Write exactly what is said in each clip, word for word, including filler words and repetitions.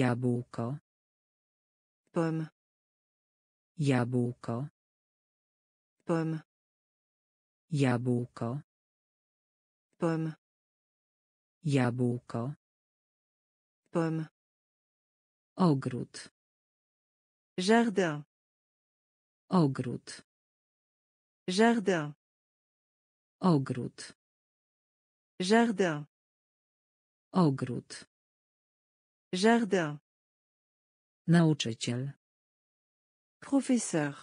Jabłko. Pomme. Jabłko. Pomme. Jabłko. Pomme. Jabłko. Pomme. Ogród. Jardin. Ogród. Jardin. Ogród. Jardin. Ogród. Jardin. Nauczyciel. Professeur.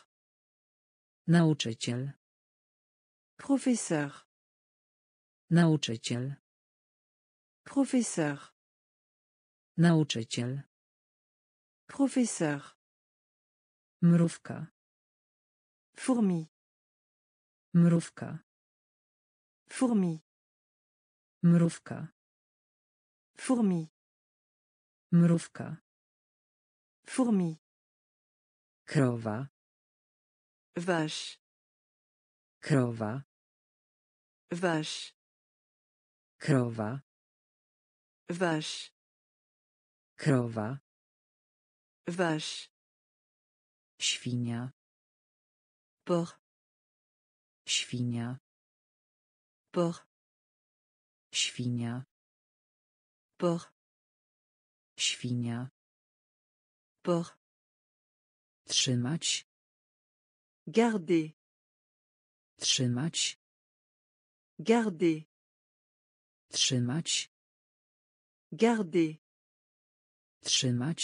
Nauczyciel. Professeur. Nauczyciel. Professeur. Nauczyciel. Professeur. Mrówka. Fourmi. Mrówka. Fourmi. Mrówka. Fourmi. Mrówka. Fourmi. Krowa. Vache. Krowa. Vache. Krowa. Vache. Krowa. Vache. Świnia. Porc. Świnia. Porc. Świnia. Porc. Świnia. Porc. Trzymać. Garder. Trzymać. Garder. Trzymać. Garder. Trzymać.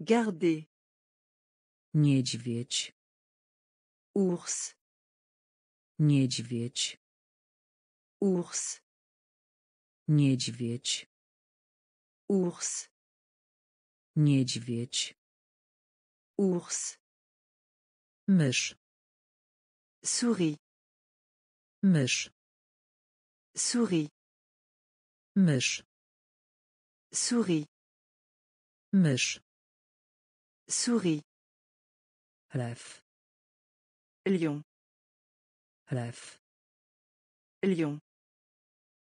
Garder. Niedźwiedź. Ours. Niedźwiedź. Ours. Niedźwiedź. Ours. Niedźwiedź. Ours. Mysz. Souris. Mysz. Souris. Mysz. Souris. Mysz. Souris. Lew. Lion. Lew. Lion.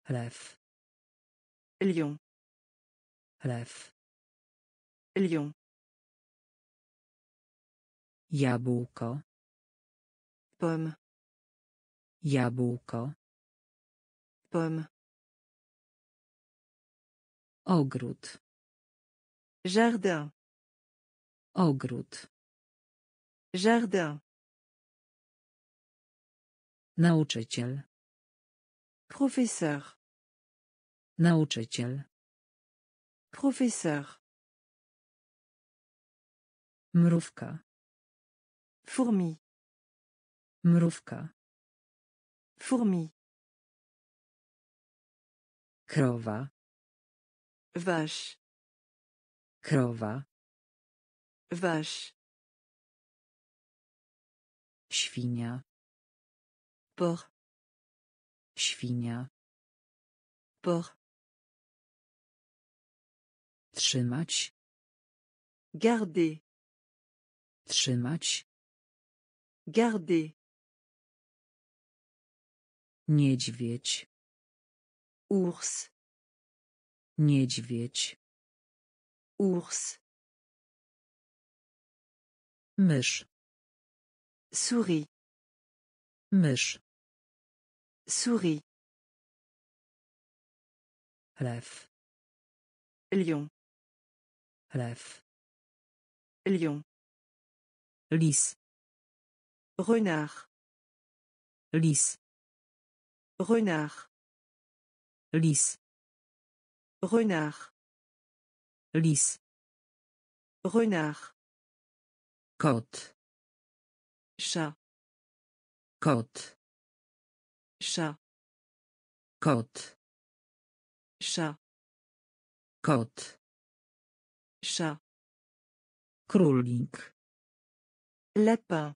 Lew. Lion. Lew. Lion. Jabłko. Pomme. Jabłko. Pomme. Ogród. Jardin. Ogród. Jardin. Nauczyciel. Professeur. Nauczyciel. Professeur. Mrówka. Fourmi. Mrówka. Fourmi. Krowa. Vache. Krowa. Vache. Świnia. Porc. Świnia. Porc. Trzymać. Garder. Trzymać. Garder. Niedźwiedź. Ours. Niedźwiedź. Ours. Mysz. Souris. Mysz. Souris. Lew. Lion. Lew. Lion. Lis. Renard. Lis. Renard. Lis. Renard. Lis. Renard. Kot. Chat. Kot. Chat. Kot. Chat. Kot. Chat. Królik. Lapin.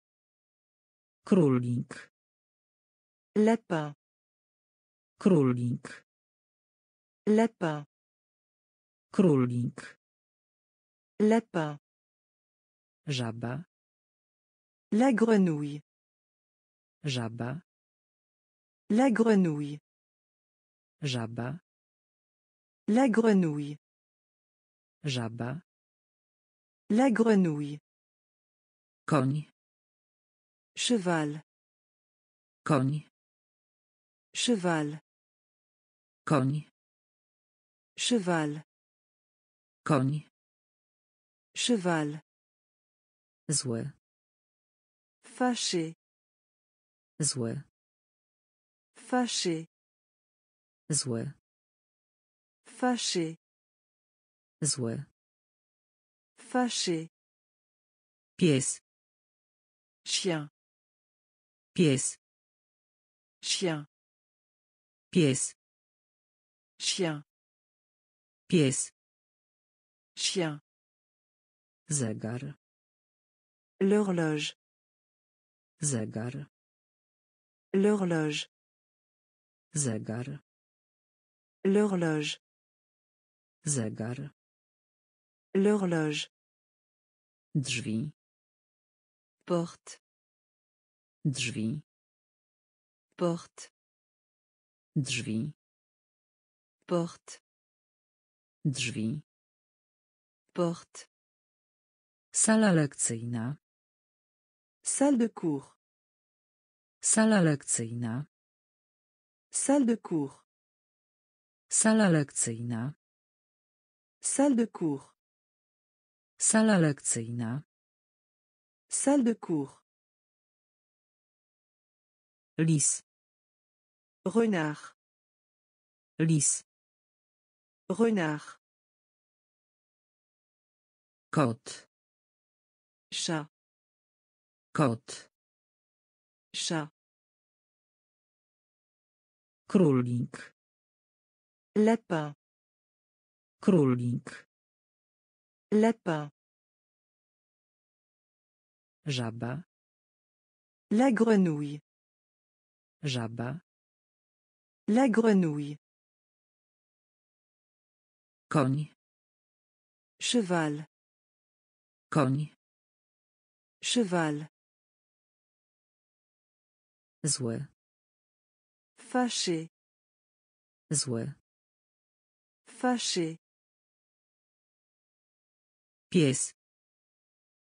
Królik. Lapin. Królik. Lapin. Królik. Lapin. Żaba. La grenouille. Żaba. La grenouille. Żaba. La grenouille. Żaba. La grenouille. Koń. Cheval. Koń. Cheval. Koń. Cheval. Koń. Cheval. Zły. Fâché. Zły. Fâché. Zły. Fâché. Zły. Fâché. Pies. Chien. Pies. Chien. Pies. Chien. Pies. Chien. Zegar. L'horloge. Zegar. L'horloge. Zegar. L'horloge. Zegar. L'horloge. Drzwi. Porte. Drzwi. Porte. Drzwi. Porte. Drzwi. Porte. Sala lekcyjna. Salle de cours. Sala lekcyjna. Salle de cours. Sala lekcyjna. Salle de cours. Sala lekcyjna. Salle de cours. Lis. Renard. Lis. Renard. Kot. Chat. Kot. Chat. Królik. Lapin. Królik. Lapin. Żaba. La grenouille. Żaba. La grenouille. Koń. Cheval. Koń. Cheval. Zły. Fâché. Zły. Fâché. Pies.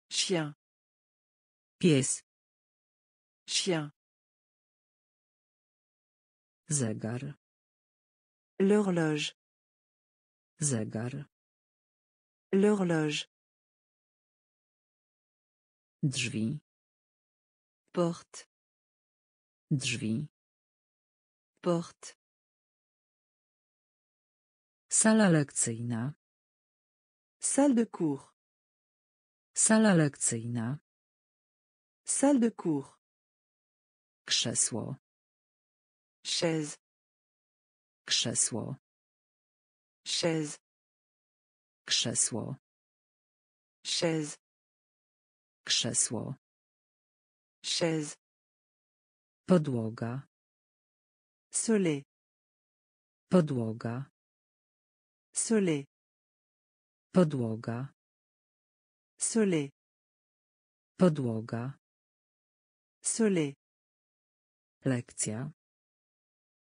Chien. Pies. Chien. Zegar. L'horloge. Zegar. L'horloge. Drzwi. Porte. Drzwi. Porte. Sala lekcyjna. Salle de cours. Sala lekcyjna. Salle de cours. Krzesło. Chaise. Krzesło. Chaise. Krzesło. Chaise. Krzesło. Chaise. Podłoga. Soleil. Podłoga. Soleil. Podłoga. Soleil. Podłoga. Soleil. Lekcja.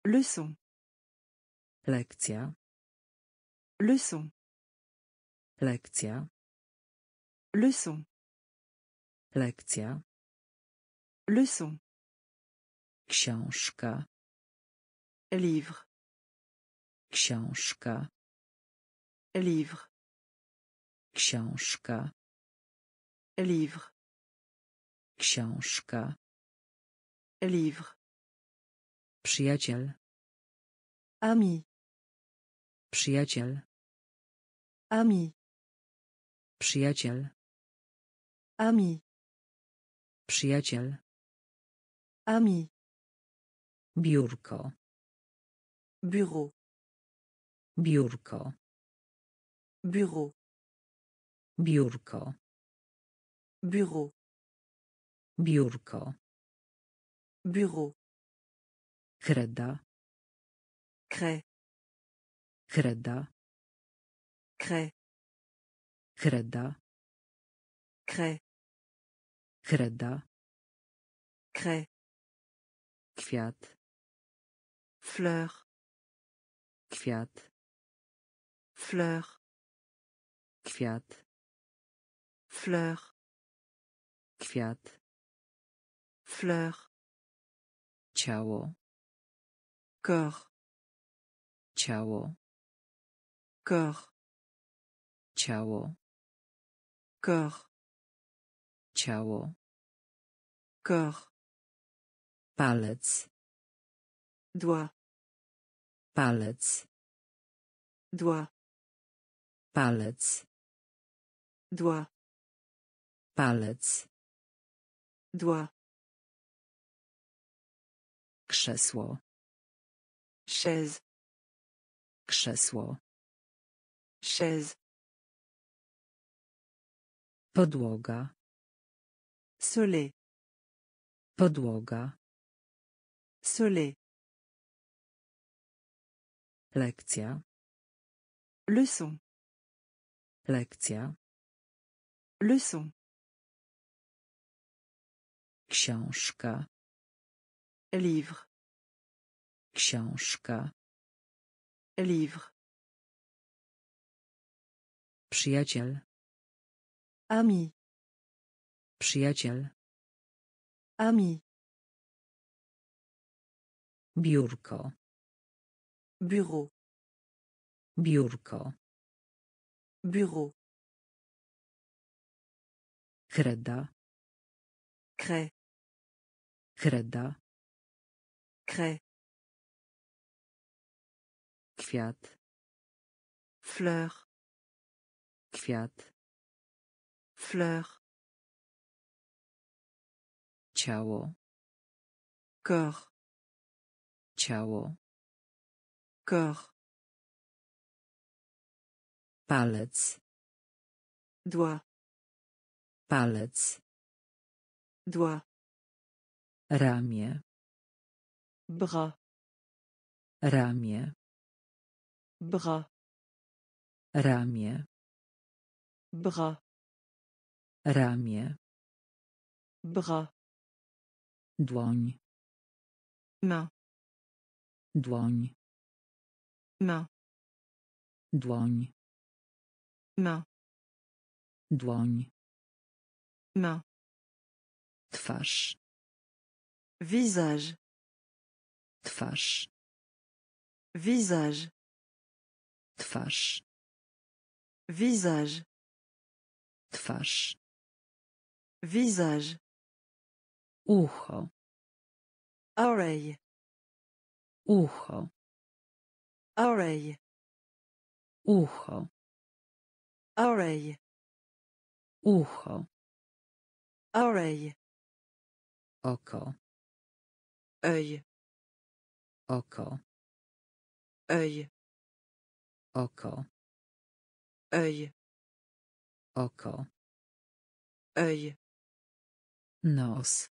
Leçon. Lekcja. Leçon. Lekcja. Leçon. Lekcja. Leçon. Książka. Livre. Książka. Livre. Książka. Livre. Książka. Livre. Przyjaciel. Ami. Przyjaciel. Ami. Przyjaciel. Ami. Przyjaciel. Ami. Biurko. Bureau. Biurko. Bureau. Biurko. Bureau. Biurko. Bureau. Kreda. Kré. Kreda. Kré. Kreda. Kré. Kreda. Kré. Kwiat. Fleur. Kwiat. Fleur. Kwiat. Fleur. Kwiat. Fleur. Ciało. Corps. Ciało. Corps. Ciało. Corps. Ciało. Corps. Palec. Doigt. Palec. Doigt. Palec. Doigt. Palec. Doigt. Krzesło. Chaise. Krzesło. Chaise. Podłoga. Soleil. Podłoga. Soleil. Lekcja. Leçon. Lekcja. Leçon. Książka. Livre. Książka. Livre. Przyjaciel. Ami. Przyjaciel. Ami. Biurko. Bureau. Biurko. Bureau. Kreda. Kré. Kreda. Kré. Kwiat. Fleur. Kwiat. Fleur. Ciało. Corps. Ciało. Corps. Palec. Doigt. Palec. Doigt. Ramię. Bras. Ramię. Bras. Ramię. Bras. Ramię. Bras. Dłoń. Main. Dłoń. Main. Dłoń. Main. Dłoń. Main. Twarz. Visage. Twarz. Visage. Twarz. Visage. Twarz. Visage. Ucho. Oreille. Ucho. Oreille. Ucho. Oreille. Ucho. Oreille. Oko. Œil. Oko. Œil. Oko. Œil. Oko. Œil. Nos.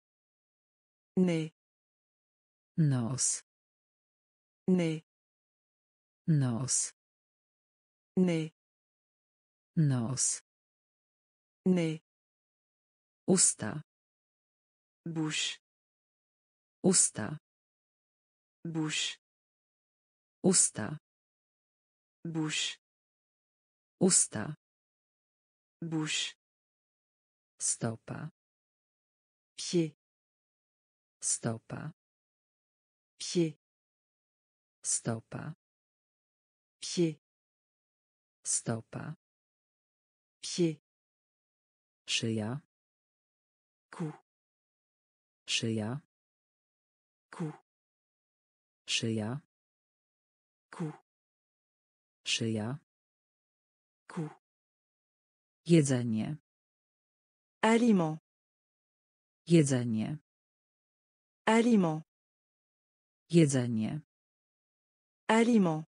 Nez. Nos. Nez. Nos. Nez. Nos. Nez. Usta. Bouche. Usta. Bouche. Usta. Bouche. Usta. Bouche. Stopa. Pied. Stopa. Pied. Stopa. Pied. Stopa. Pied. Szyja. Cou. Szyja. Cou. Szyja. Cou. Szyja. Cou. Jedzenie. Aliment. Jedzenie. Aliment. Jedzenie. Aliment.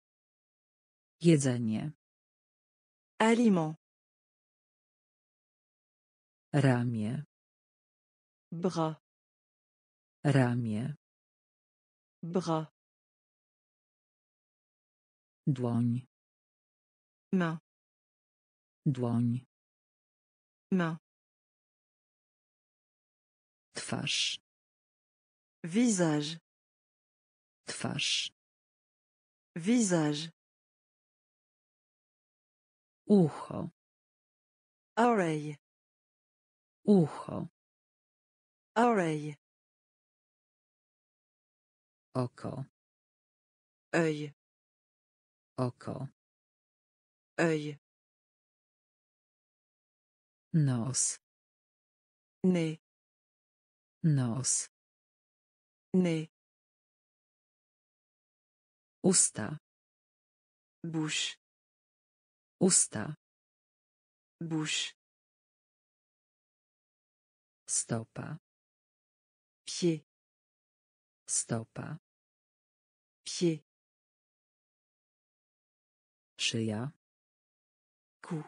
Jedzenie. Aliment. Ramię. Bras. Ramię. Bras. Dłoń. Main. Dłoń. Main. Twarz. Visage. Twarz. Visage. Ucho. Oreille. Ucho. Oreille. Oko. Œil. Oko. Œil. Nos. Nez. Nos. Nez. Usta. Bouche. Usta. Bouche. Stopa. Pied. Stopa. Pied. Szyja. Cou.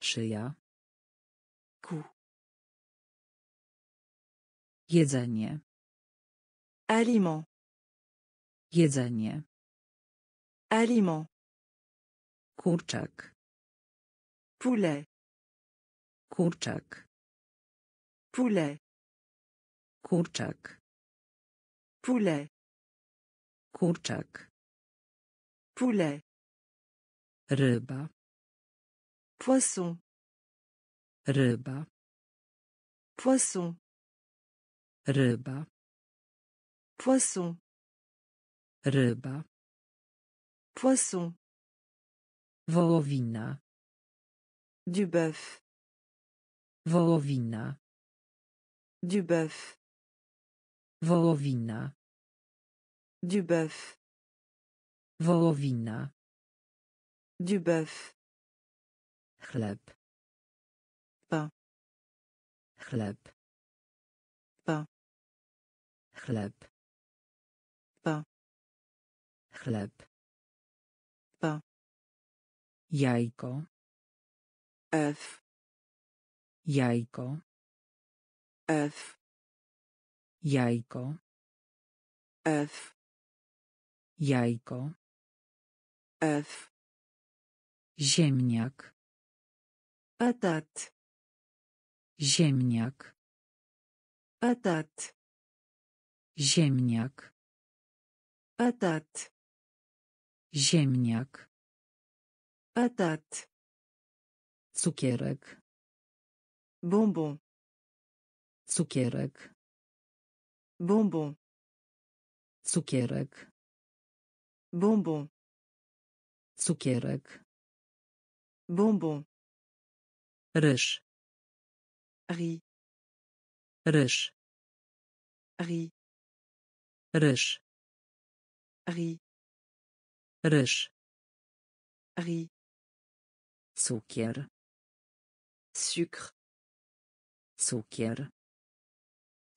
Szyja. Cou. Jedzenie. Aliment. Jedzenie. Aliment. Kurczak. Poulet. Kurczak. Poulet. Kurczak. Poulet. Kurczak. Poulet. Ryba. Poisson. Ryba. Poisson. Ryba. Poisson. Ryba. Poisson. Wołowina. Du bœuf. Wołowina. Du bœuf. Wołowina. Du bœuf. Wołowina. Du bœuf. Chleb. Pain. Chleb. Pain. Chleb. Pain. Chleb. Pain. Jajko. Œuf. Jajko. Œuf. Jajko. Œuf. Jajko. Œuf. Ziemniak. Patat. Ziemniak. Patat. Ziemniak. Patat. Ziemniak. Patat. Cukierek. Bonbon. Cukierek. Bonbon. Cukierek. Bonbon. Cukierek. Bonbon. Ryż. Riz. Ryż. Riz. Ryż. Riz. Ryż. Riz. Cukier. Sucre. Cukier.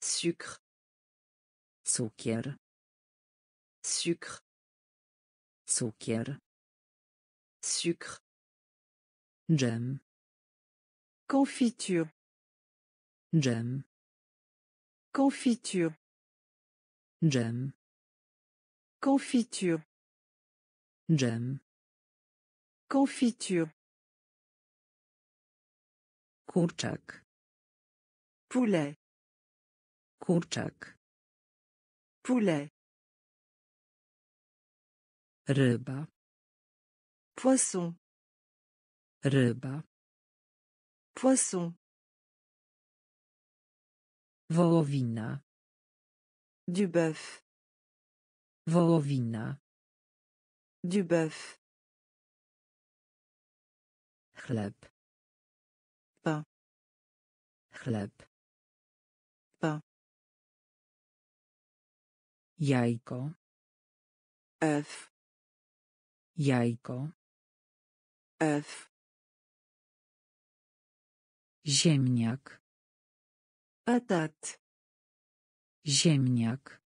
Sucre. Cukier. Sucre. Cukier. Sucre. Dżem. Confiture. Dżem. Confiture. Dżem. Confiture. Dżem. Confiture. Kurczak. Poulet. Kurczak. Poulet. Ryba. Poisson. Ryba. Poisson. Wołowina. Du bœuf. Wołowina. Du bœuf. Chleb. Pain. Chleb. Pain. Jajko. Œuf. Jajko. Œuf. Ziemniak. Patat. Ziemniak.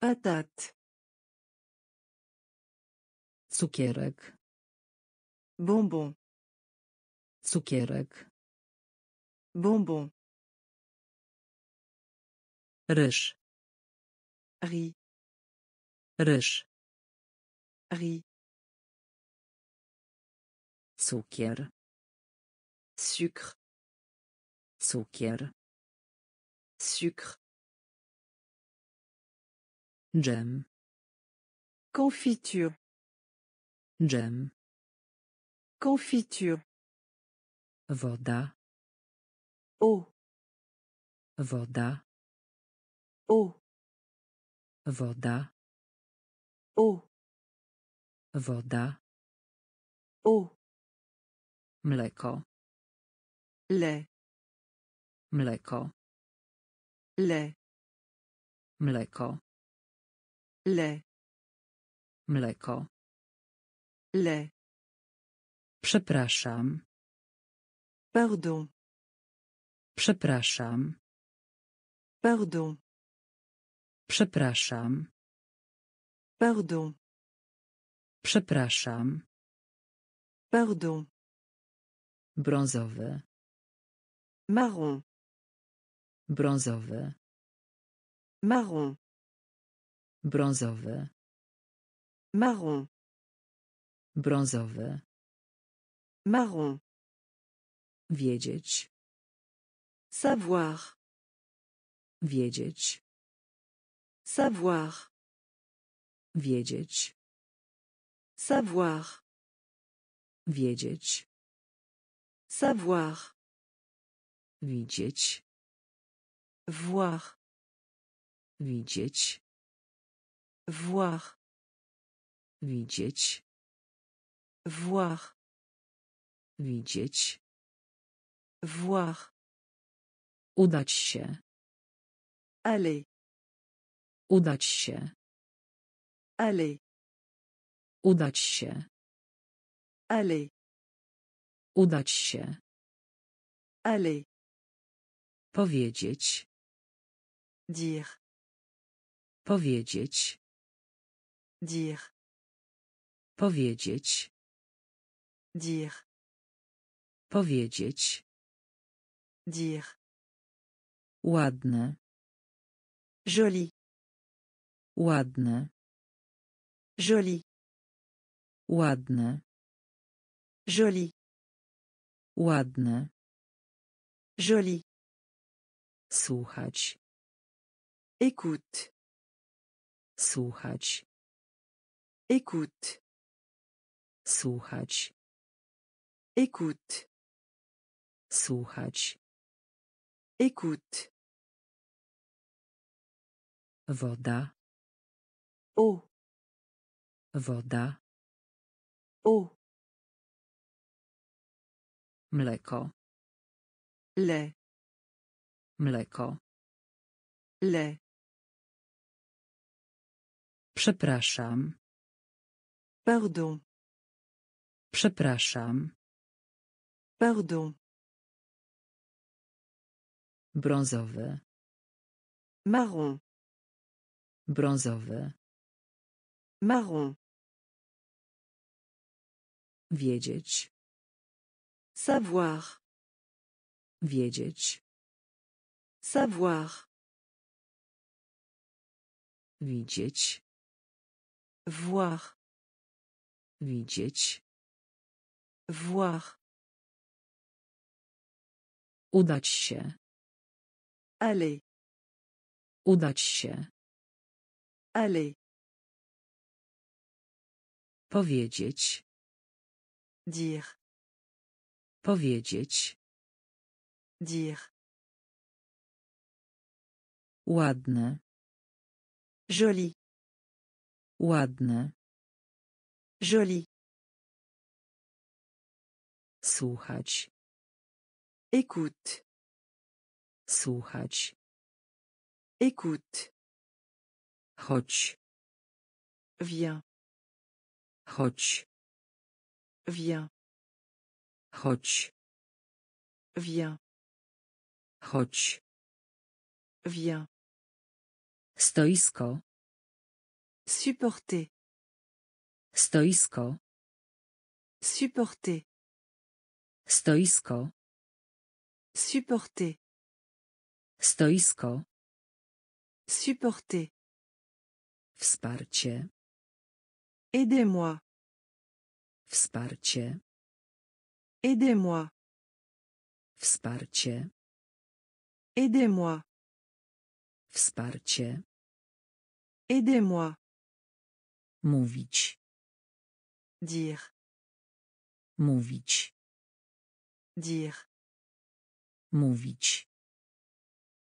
Patat. Cukierek. Bonbon. Cukierek. Bonbon. Ryż. Riz. Ryż. Riz. Cukier. Sucre. Cukier. Sucre. Dżem. Confiture. Dżem. Confiture. Woda. O. Woda. O. Woda. O. Woda. O. Mleko. Le. Mleko. Le. Mleko. Le. Mleko. Le. Przepraszam. Pardon. Przepraszam. Pardon. Przepraszam. Pardon. Przepraszam. Pardon. Brązowy. Marron. Brązowy. Marron. Brązowy. Marron. Brązowy. Marron. Wiedzieć. Savoir. Wiedzieć. Savoir. Wiedzieć. Savoir. Wiedzieć. Savoir. Widzieć. Voir. Widzieć. Voir. Widzieć. Voir. Widzieć. Voir. Udać się. Aller. Udać się. Aller. Udać się. Aller. Udać się. Aller. Powiedzieć. Dire. Powiedzieć. Dire. Powiedzieć. Dire. Powiedzieć. Dire. Ładne. Joli. Ładne. Joli. Ładne. Joli. Ładne. Joli. Słuchać. Écoute. Słuchać. Écoute. Słuchać. Écoute. Słuchać. Écoute. Woda. O. Woda. O. Mleko. Le. Mleko. Le. Przepraszam. Pardon. Przepraszam. Pardon. Brązowy. Marron. Brązowy. Marron. Wiedzieć. Savoir. Wiedzieć. Savoir. Widzieć. Voir. Widzieć. Voir. Udać się. Aller. Udać się. Aller. Powiedzieć. Dire. Powiedzieć. Dire. Ładne. Joli. Ładne. Joli. Słuchać. Écoute. Słuchać. Écoute. Chodź. Viens. Chodź. Viens. Chodź. Viens. Chodź. Viens. Stoisko. Supporter. Stoisko. Supporter. Stoisko. Supporter. Stoisko. Supporter. Wsparcie. Aidez-moi. Wsparcie. Aidez-moi. Wsparcie. Aidez-moi. Wsparcie. Aidez-moi. Mówić. Dire. Mówić. Dire. Mówić.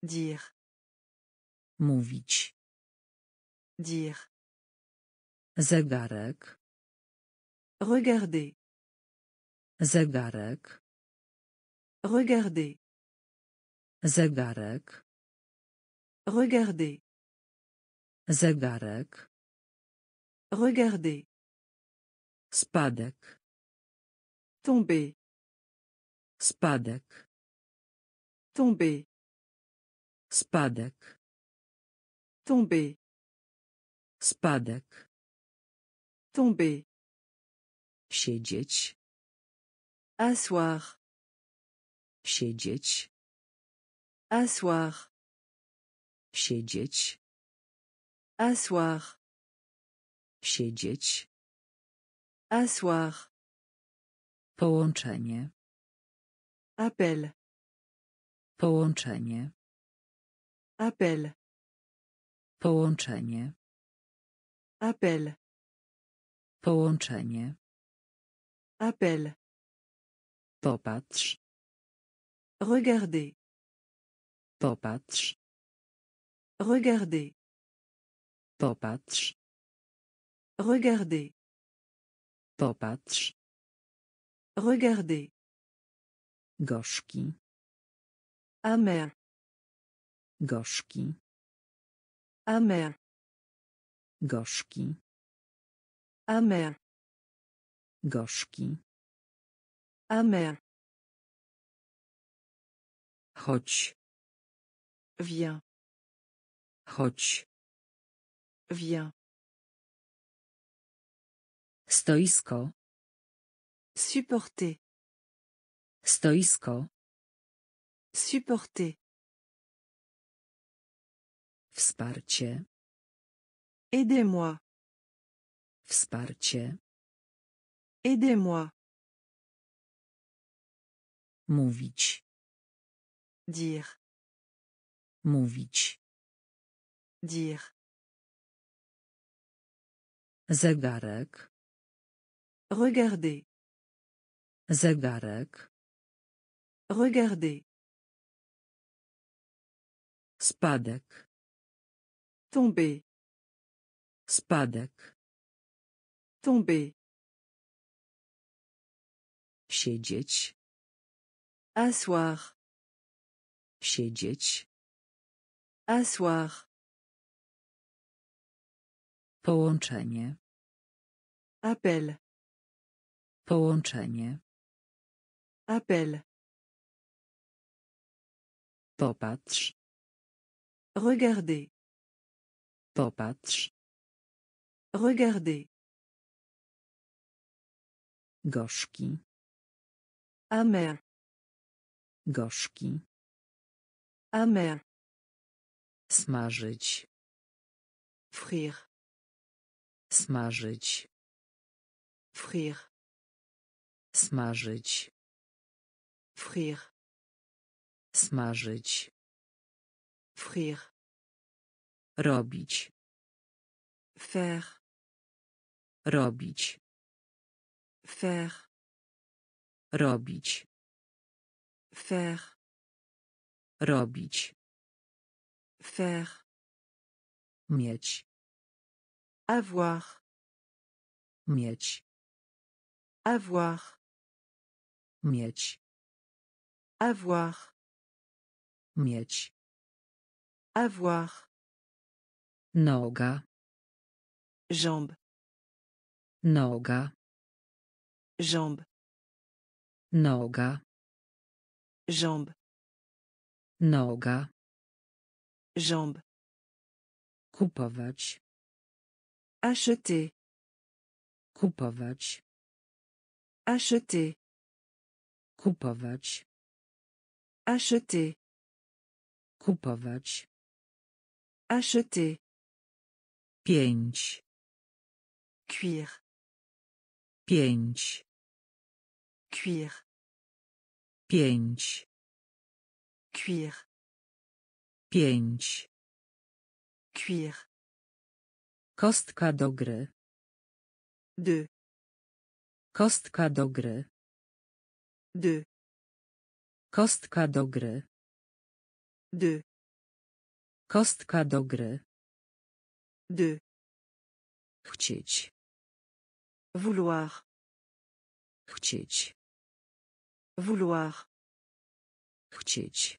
Dire. Mówić. Dire. Zegarek. Regarder. Zegarek. Regarder. Zegarek. Regarder. Zegarek. Regarder. Spadek. Tomber. Spadek. Tomber. Spadek. Tomber. Spadek. Tomber. Siedzieć. Asseoir. Siedzieć. Asseoir. Siedzieć. Asseoir. Siedzieć. Asseoir. Połączenie. Appel. Połączenie. Appel. Połączenie. Appel. Połączenie. Appel. Popatrz. Regarder. Popatrz. Regarder. Popatrz. Regarder. Popatrz. Regarder. Gorzki. Amer. Gorzki. Amer. Gorzki. Amer. Gorzki. Amer. Chodź. Viens. Chodź. Viens. Stoisko. Supporter. Stoisko. Supporter. Wsparcie. Aidez-moi. Wsparcie. Aidez-moi. Mówić. Dire. Mówić. Dire. Zegarek. Regarder. Zegarek. Regarder. Spadek. Tomber. Spadek. Tomber. Siedzieć. Asseoir. Siedzieć. Asseoir. Połączenie. Appel. Połączenie. Appel. Popatrz. Regarder. Popatrz. Regarder. Gorzki. Amer. Gorzki. Amer. Smażyć. Frire. Smażyć. Frire. Smażyć. Frire. Smażyć. Frire. Robić. Faire. Robić. Faire. Robić. Faire. Robić. Faire. Mieć. Avoir. Mieć. Avoir. Mieć. Avoir. Mieć. Avoir. Noga. Jambe. Noga. Jambe. Noga. Jambe. Noga. Jambe. Kupować. Acheter. Kupować. Acheter. Kupować. Acheter. Kupować. Acheter. Pięć. Cuire. Pięć. Cuire. Pięć. Cuire. Pięć. Cuire. Kostka do gry. Deux. Kostka do gry. Deux. Kostka do gry. Deux. Kostka do gry. Deux. Chcieć. Vouloir. Chcieć. Vouloir. Chcieć.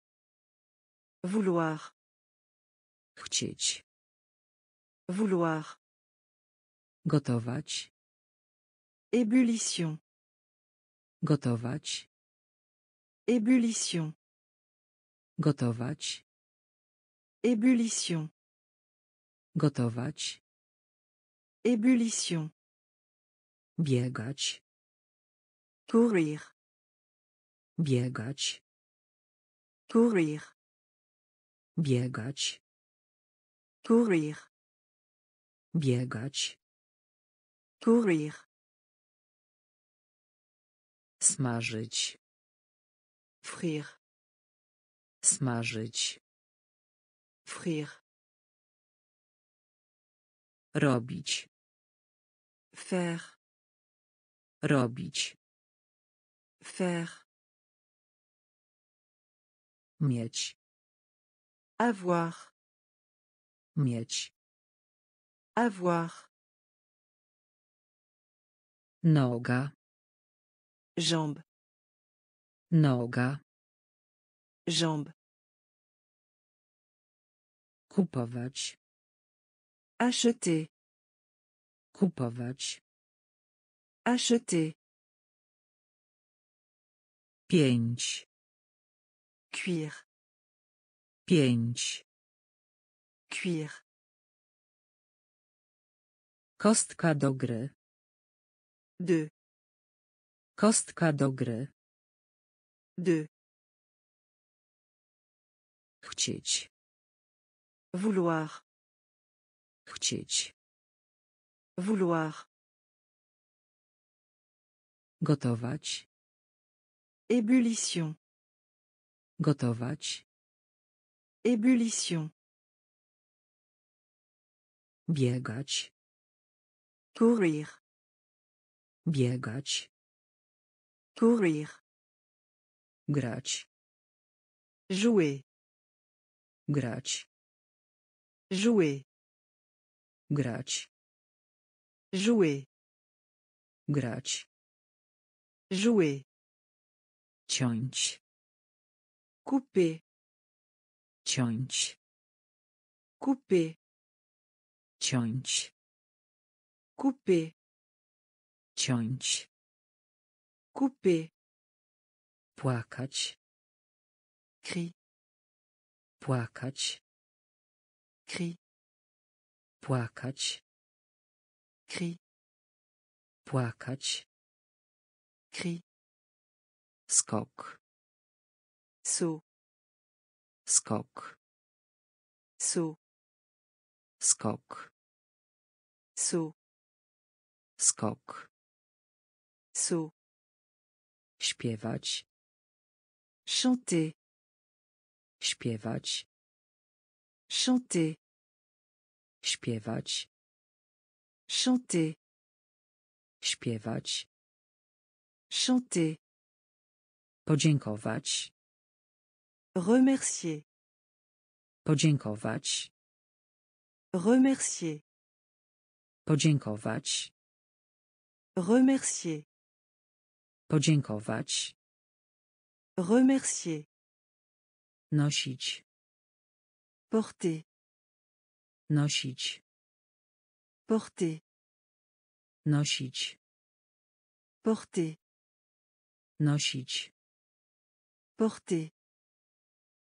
Vouloir. Chcieć. Vouloir. Gotować. Ébullition. Gotować. Ébullition. Gotować. Ébullition. Gotować. Ébullition. Biegać. Courir. Biegać. Courir. Biegać. Courir. Biegać. Courir. Smażyć. Frire. Smażyć. Frire. Robić. Faire. Robić. Faire. Mieć. Avoir. Mieć. Avoir. Noga. Jambe. Noga. Jambe. Kupować. Acheter. Kupować. Acheter. Pięć. Cuire. Pięć. Cuire. Kostka do gry. Deux. Kostka do gry. Deux. Chcieć. Vouloir. Chcieć. Vouloir. Gotować. Ébullition. Gotować. Ébullition. Biegać. Courir. Biegać. Courir. Grać. Jouer. Grać. Jouer. Grać. Jouer. Grać. Jouer. Ciąć. Couper. Ciąć. Couper. Ciąć. Couper. Ciąć. Couper. Płakać. Cri. Płakać. Cri. Płakać. Cri. Płakać. Cri. Skok. Saut. Skok. Saut. Skok. Saut. Skok. Saut. Śpiewać. Chanter. Śpiewać. Chanter. Śpiewać. Chanter. Śpiewać. Chanter. Podziękować. Remercier. Podziękować. Remercier. Podziękować. Remercier. Podziękować. Remercier. Nosić. Porter. Nosić. Porter. Nosić. Porter. Nosić. Porter.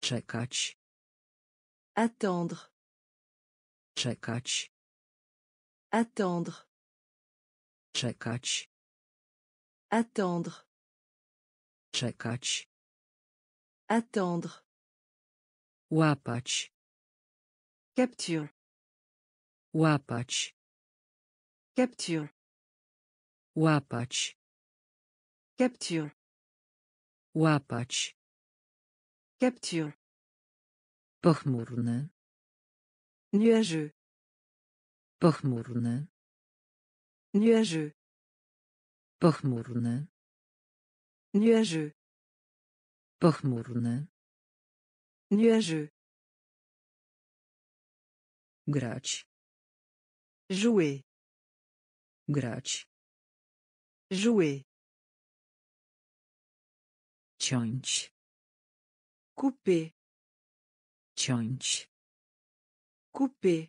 Czekać. Attendre. Czekać. Attendre. Czekać. Attendre. Czekać. Attendre. Łapać. Capture. Łapać. Capture. Łapać. Capture. Łapać. Capture. Pochmurny. Nuageux. Pochmurny. Nuageux. Pochmurny. Nuageux. Pochmurny. Nuageux. Grać. Jouer. Grać. Jouer. Ciąć. Couper. Ciąć. Couper.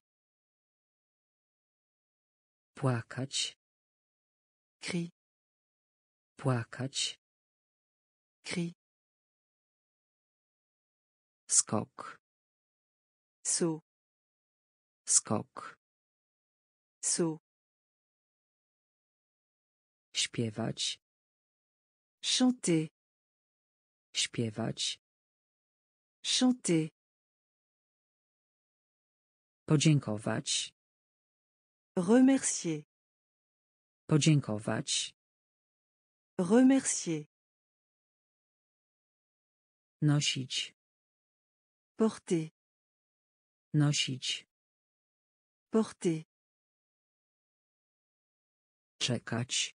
Płakać. Cri. Płakać. Cri. Skok. Saut. Skok. Saut. Śpiewać. Chanter. Śpiewać. Chanter. Podziękować. Remercier. Podziękować. Remercier. Nosić. Porter. Nosić. Porter. Czekać.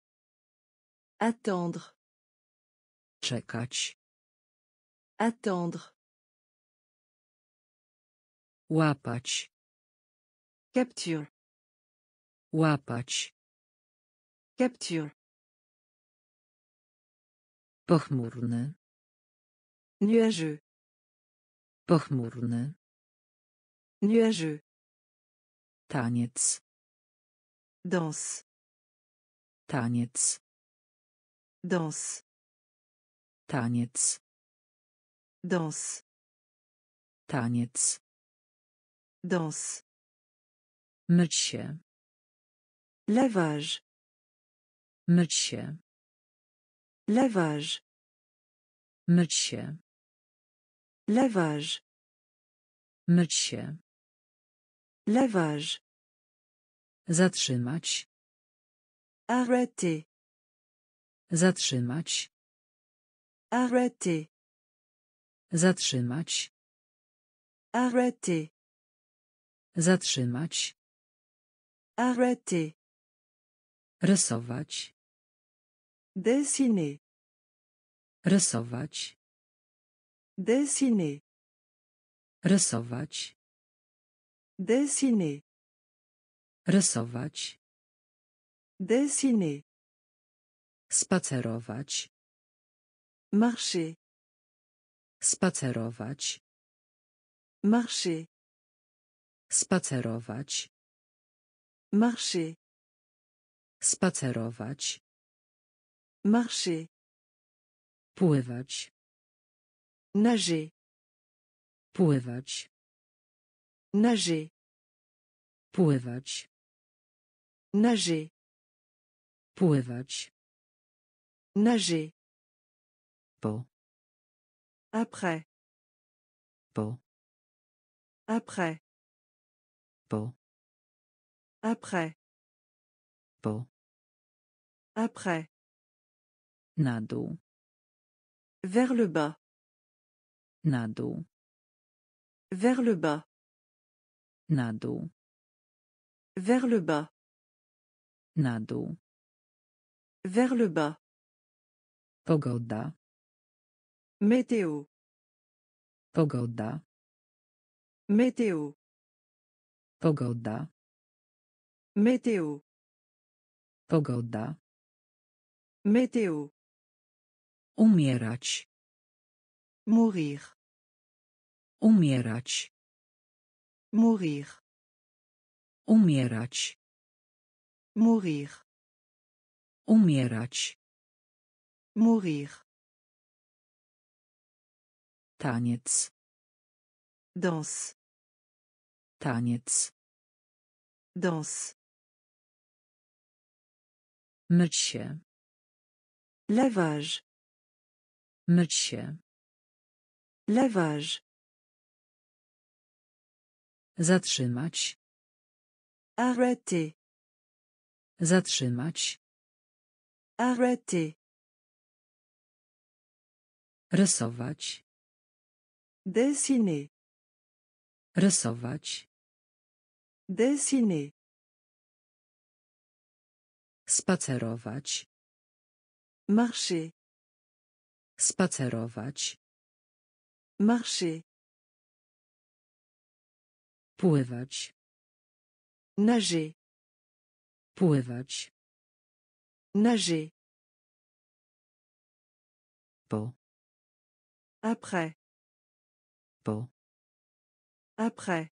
Attendre. Czekać. Attendre. Łapać. Capture. Łapać. Capture. Pochmurny. Nuageux. Pochmurny. Nuageux. Taniec. Danse. Taniec. Danse. Taniec. Danse. Taniec. Danse. Myć się. Lavage. Myć się. Lavage. Myć się. Lavage. Myć się. Lavage. Zatrzymać. Arrêter. Zatrzymać. Arrêter. Zatrzymać. Arrêter. Zatrzymać. Arrêter. Rysować. Dessiner. Rysować. Dessiner. Rysować. Dessiner. Rysować. Dessiner. Spacerować. Marcher. Spacerować. Marcher. Spacerować. Marcher. Spacerować. Marcher. Pływać. Nager. Pływać. Nager. Pływać. Nager. Pływać. Nager. Po. Après. Po. Après. Po. Après. Po. Après. Na dół. Vers le bas. Na dół. Vers le bas. Na dół. Vers le bas. Na dół. Vers le bas. Pogoda. Météo. Pogoda. Météo. Pogoda. Météo. Pogoda. Météo. Umierać. Mourir. Umierać. Mourir. Umierać. Mourir. Umierać. Mourir. Taniec. Danse. Taniec. Danse. Myć się. Lavage. Myć się. Lavage. Zatrzymać. Arrêter. Zatrzymać. Arrêter. Rysować. Dessiner. Rysować. Dessiner. Spacerować. Marcher. Spacerować. Marcher. Pływać. Nager. Pływać. Nager. Po. Après. Po. Après.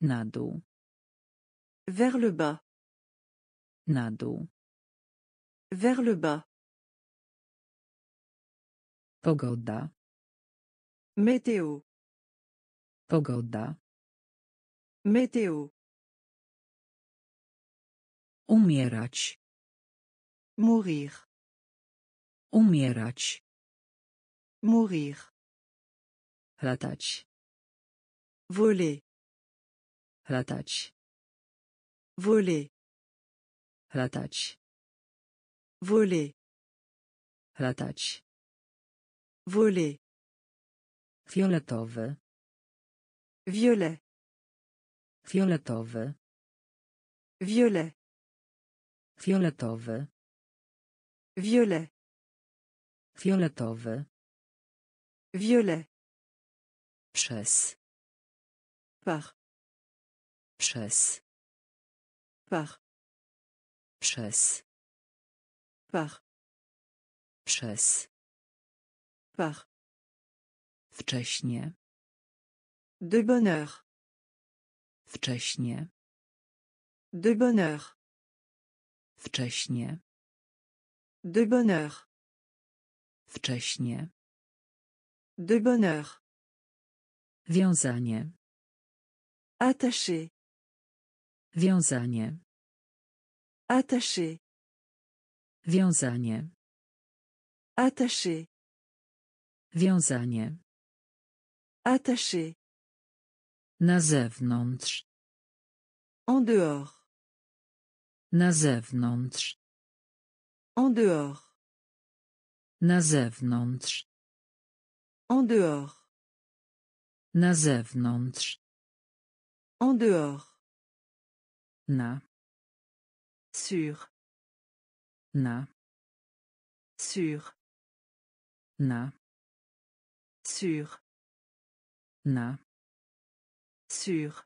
Na dół. Vers le bas. Na dół. Vers le bas. Pogoda. Météo. Pogoda. Météo. Umierać. Mourir. Umierać. Mourir. Latać. Voler. Latać. Voler. Latać. Voler. Latać. Voler. Fioletowy. Violet. Fioletowy. Violet. Fioletowy. Violet. Fioletowy. Violet. Przez. Par. Przez. Par. Przez. Par. Przez. Par. Wcześnie. De bonheur. Wcześnie. De bonheur. Wcześnie. De bonheur. Wcześnie. De bonheur. Wiązanie. Attaché. Wiązanie. Attaché. Wiązanie. Attaché. Wiązanie. Attaché. Na zewnątrz. En dehors. Na zewnątrz. En dehors. Na zewnątrz. En dehors. Na zewnątrz. En dehors. Na. Sur. Na. Sur. Na. Sur. Na. Sur.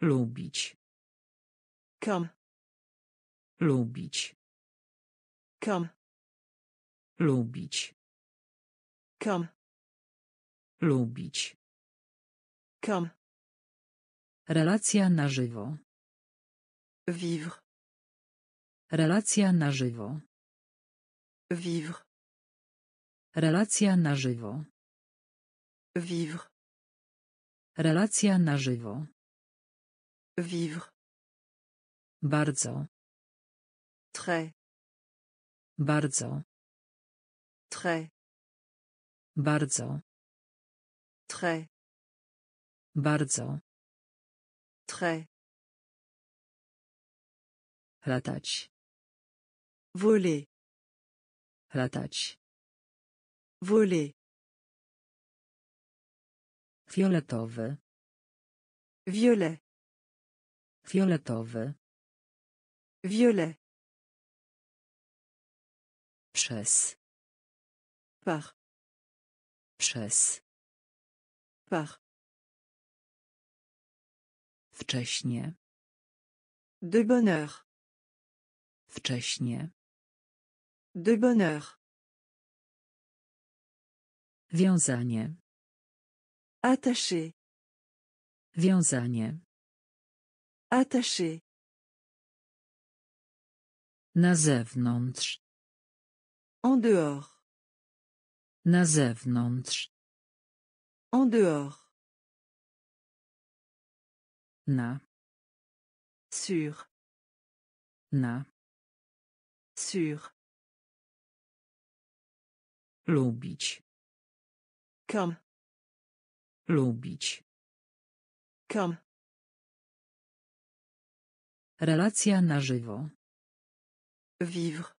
Lubić. Comme. Lubić. Comme. Lubić. Comme. Lubić. Comme. Relacja na żywo. Vivre. Relacja na żywo. Vivre. Relacja na żywo. Vivre. Relacja na żywo. Vivre. Bardzo. Très. Bardzo. Très. Bardzo. Très. Bardzo. Très. Latać. Voler. Latać. Voler. Fioletowy. Violet. Fioletowy. Violet. Przez. Par. Przez. Par. Wcześnie. De bonheur. Wcześnie. De bonheur. Wiązanie. Attaché. Wiązanie. Attaché. Na zewnątrz. En dehors. Na zewnątrz. En dehors. Na. Sur. Na. Sur. Lubić. Comme. Lubić. Comme. Relacja na żywo. Vivre.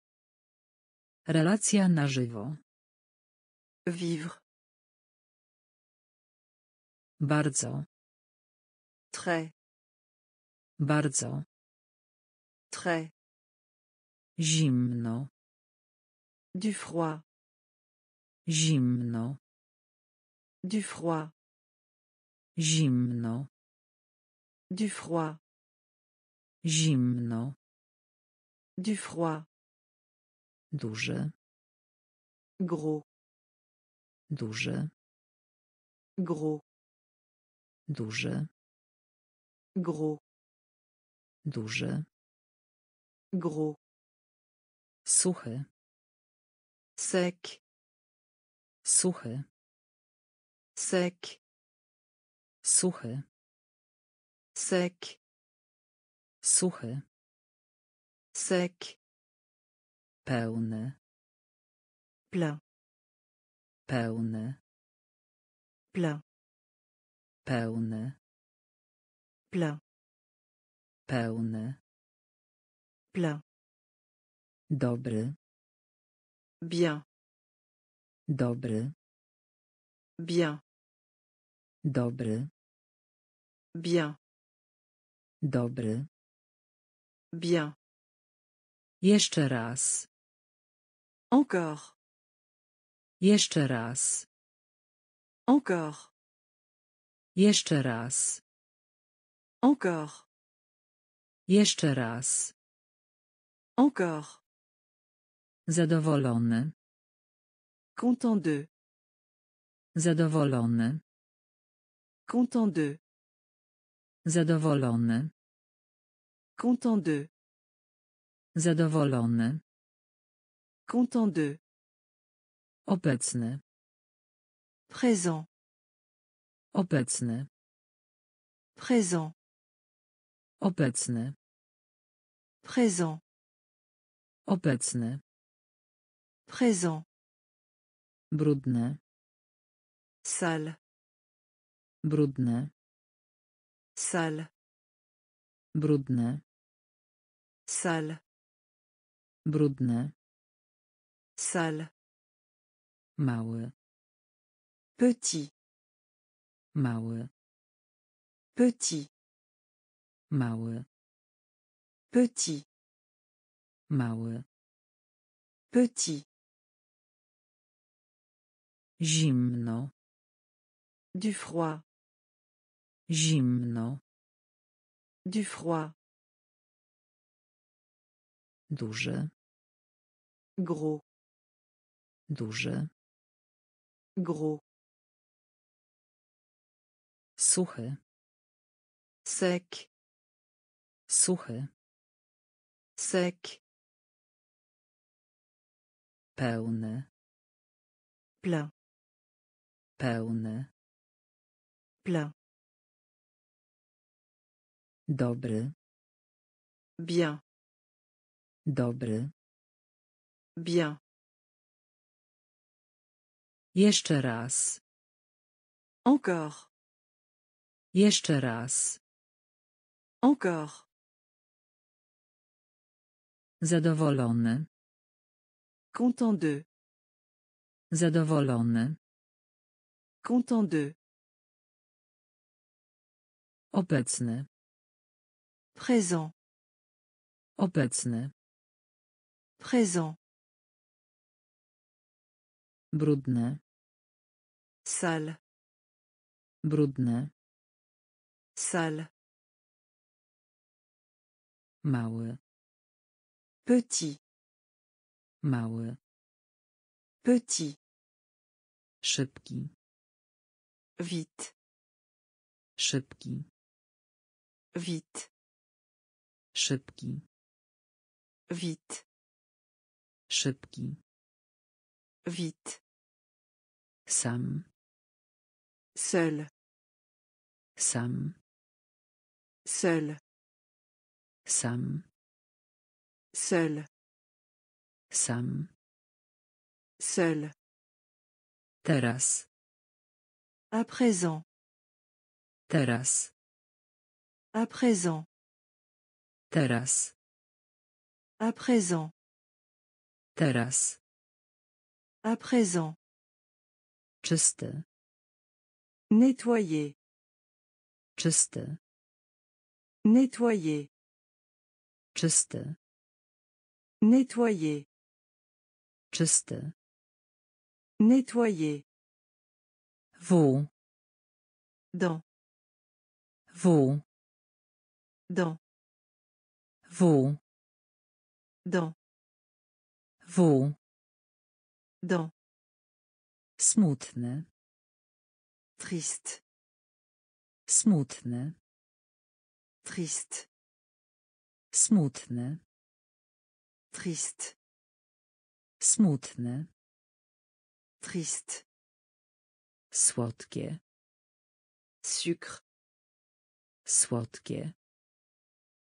Relacja na żywo. Vivre. Bardzo. Très. Bardzo. Très. Zimno. Du froid. Zimno. Du froid. Zimno. Du froid. Zimno. Du froid. Duży. Gros. Duży. Gros. Duży. Gros. Duży. Gros. Suchy. Sec. Suchy. Sec. Suchy. Sec. Suchy. Sec. Pełny. Pla. Pełny. Pla. Pełny. Pla. Pełny. Pla. Dobry. Bien. Dobry. Bien. Dobry. Bien. Dobry. Bien. Jeszcze raz. Encore. Jeszcze raz. Encore. Jeszcze raz. Encore. Jeszcze raz. Encore. Zadowolony. Content de. Zadowolony. Content de. Zadowolony. Content de. Zadowolony. Content de. Obecny. Présent. Obecny. Présent. Obecny. Présent. Obecny. Présent. Brudny. Sale. Brudny. Sale. Brudny. Sale. Brudny. Sale. Mały. Petit. Mały. Petit. Mały. Petit. Mały. Petit. Zimno. Du froid. Zimno. Du froid. Duży. Gros. Duży. Gros. Suchy. Sec. Suchy. Sec. Pełny. Plein. Pełny. Plein. Dobry. Bien. Dobry. Bien. Jeszcze raz. Encore. Jeszcze raz. Encore. Zadowolony. Content de. Zadowolony. Content de. Obecny. Présent. Obecny. Présent. Brudny. Sale. Brudny. Sale. Mały. Petit. Mały. Petit. Szybki. Vite. Szybki. Vite. Szybki. Vite. Szybki. Vite. Sam. Seul. Sam. Seul. Sam. Seul. Sam. Seul. Teraz. À présent. Teraz. À présent. Teraz. À présent. Teraz. À présent. Czysty. Nettoyer. Czysty. Nettoyer. Czysty. Nettoyer. Czysty. Nettoyer. Wo. Dans. Wo. Dans. Wo. Dans. Wo. Dans. Smutny. Triste. Smutny. Triste. Smutny. Triste. Smutny. Triste. Słodkie. Sucre. Słodkie.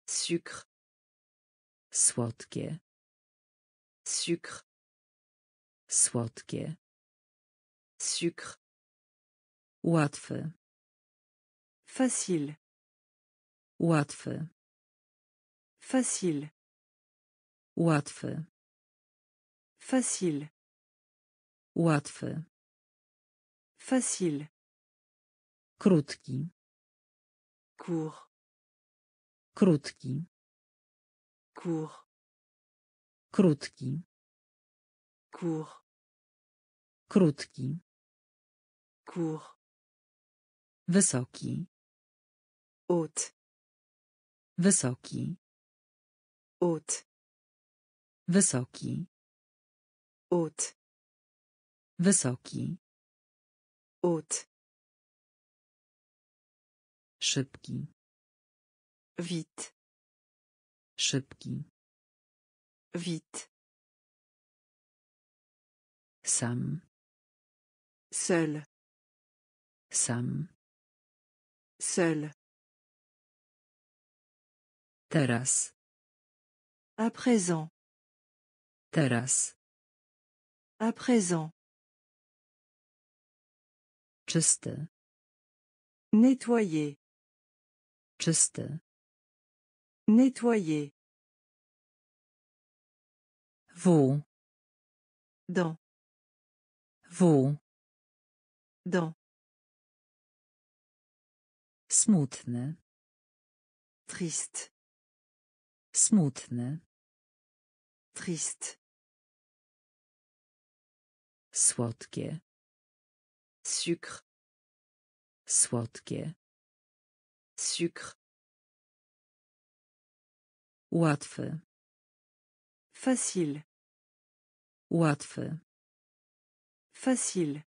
Sucre. Słodkie. Sucre. Słodkie. Sucre. Łatwy. Facile. Łatwy. Facile. Łatwy. Facile. Łatwy. Facile. Krótki. Court. Krótki. Court. Krótki. Court. Krótki. Court. Wysoki. Haute. Wysoki. Haute. Wysoki. Haute. Wysoki. Haute. Szybki. Vite. Szybki. Vite. Sam. Seul. Sam. Seul. Teraz. À présent. Teraz. À présent. Czysty. Nettoyer. Czysty. Nettoyer. Wo. Dans. Wo. Dans. Smutny. Triste. Smutny. Triste. Słodkie. Sucre. Słodkie. Sucre. Łatwy. Facile. Łatwy. Facile.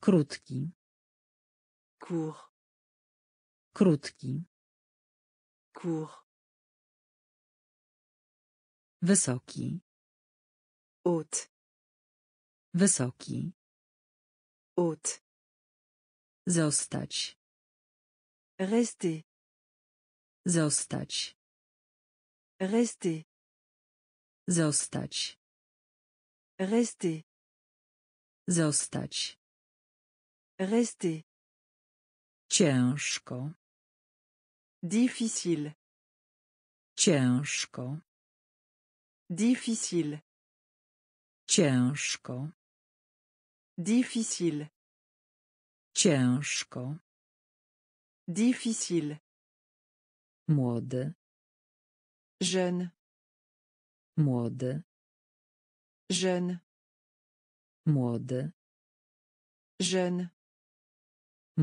Krótki. Court. Krótki. Court. Wysoki. Haute. Wysoki. Haute. Zostać. Rester. Zostać. Rester. Zostać. Rester. Zostać. Rester. Ciężko. Difficile. Ciężko. Difficile. Ciężko. Difficile. Ciężko. Difficile. Młody. Jeune. Młody. Jeune. Młody. Jeune.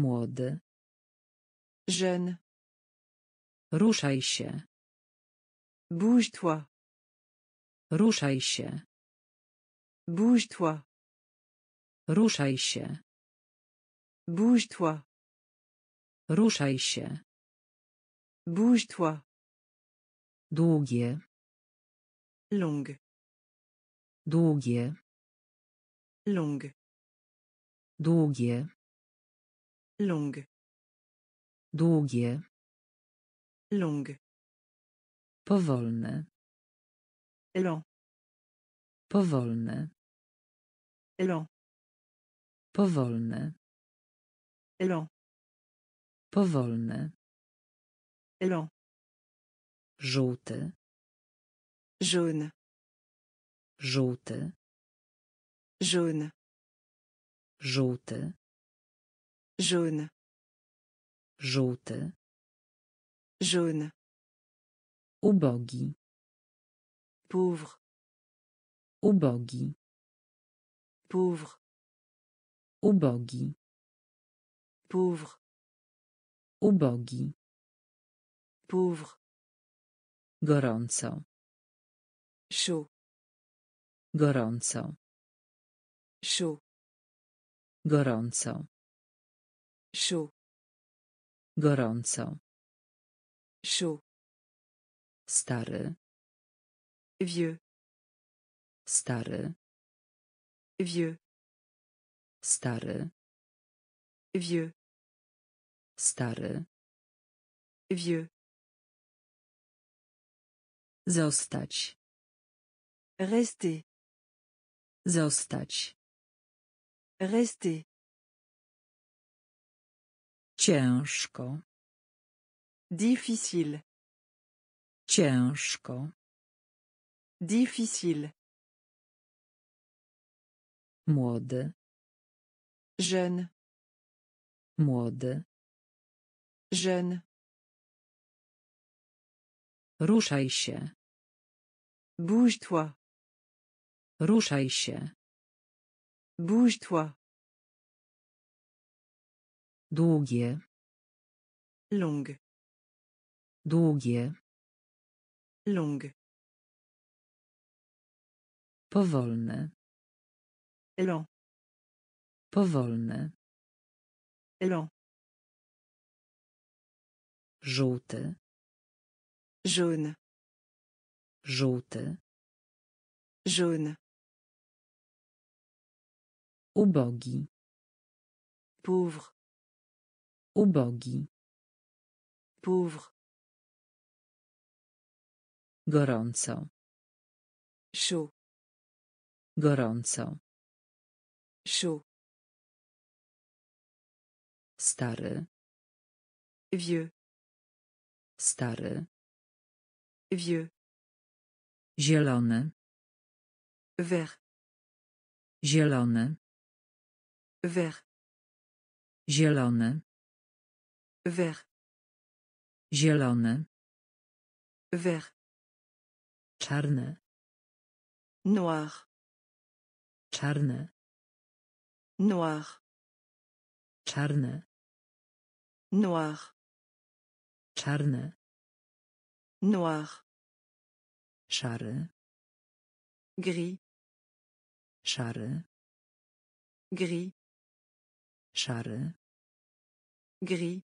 Młody. Jeune. Ruszaj się. Bouge-toi. Ruszaj się. Bouge-toi. Ruszaj się. Bouge-toi. Ruszaj się. Bouge-toi. Długie. Long. Długie. Long. Długie. Long. Długie. Long. Powolne. Lent. Powolne. Lent. Powolne. Lent. Powolne. Lent. Żółty. Jaune. Żółty. Jaune. Żółty. Jaune. Żółty. Jaune. Ubogi. Pauvre. Ubogi. Pauvre. Ubogi. Pauvre. Ubogi. Pauvre. Gorąco. Chaud. Gorąco. Chaud. Gorąco. Chaud. Gorąco. Chaud. Stary. Vieux. Stary. Vieux. Stary. Vieux. Stary. Vieux. Zostać. Rester. Zostać. Rester. Ciężko. Difficile. Ciężko. Difficile. Młody. Jeune. Młody. Jeune. Ruszaj się. Bouge-toi. Ruszaj się. Bouge-toi. Długie. Long. Długie. Long. Powolny. Lent. Powolny. Lent. Żółty. Jaune. Żółty. Jaune. Ubogi. Pauvre. Ubogi. Pauvre. Gorąco. Chaud. Gorąco. Chaud. Stary. Vieux. Stary. Vieux. Zielony. Vert. Zielony. Vert. Zielony. Vert. Zielony. Vert. Czarny. Noir. Czarny. Noir. Czarny. Noir. Czarny. Noir. Szary. Gris. Szary. Gris. Szary. Gris.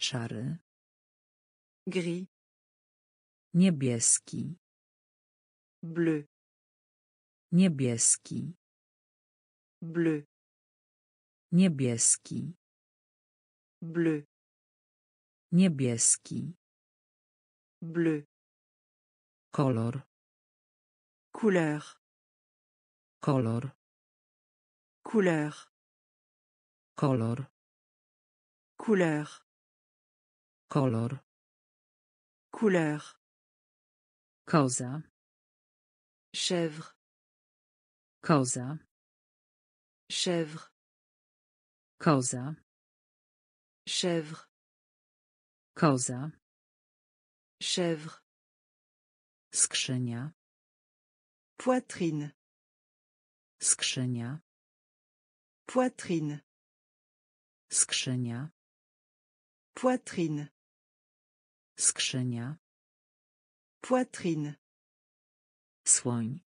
Szary. Gris. Niebieski. Bleu. Niebieski. Bleu. Niebieski. Bleu. Niebieski. Bleu. Kolor. Couleur. Kolor. Couleur. Kolor. Couleur. Kolor. Couleur. Koza. Chèvre. Koza. Chèvre. Koza. Chèvre. Koza. Chèvre. Skrzynia. Poitrine. Skrzynia. Poitrine. Skrzynia. Poitrine. Skrzynia. Poitrine. Słoń.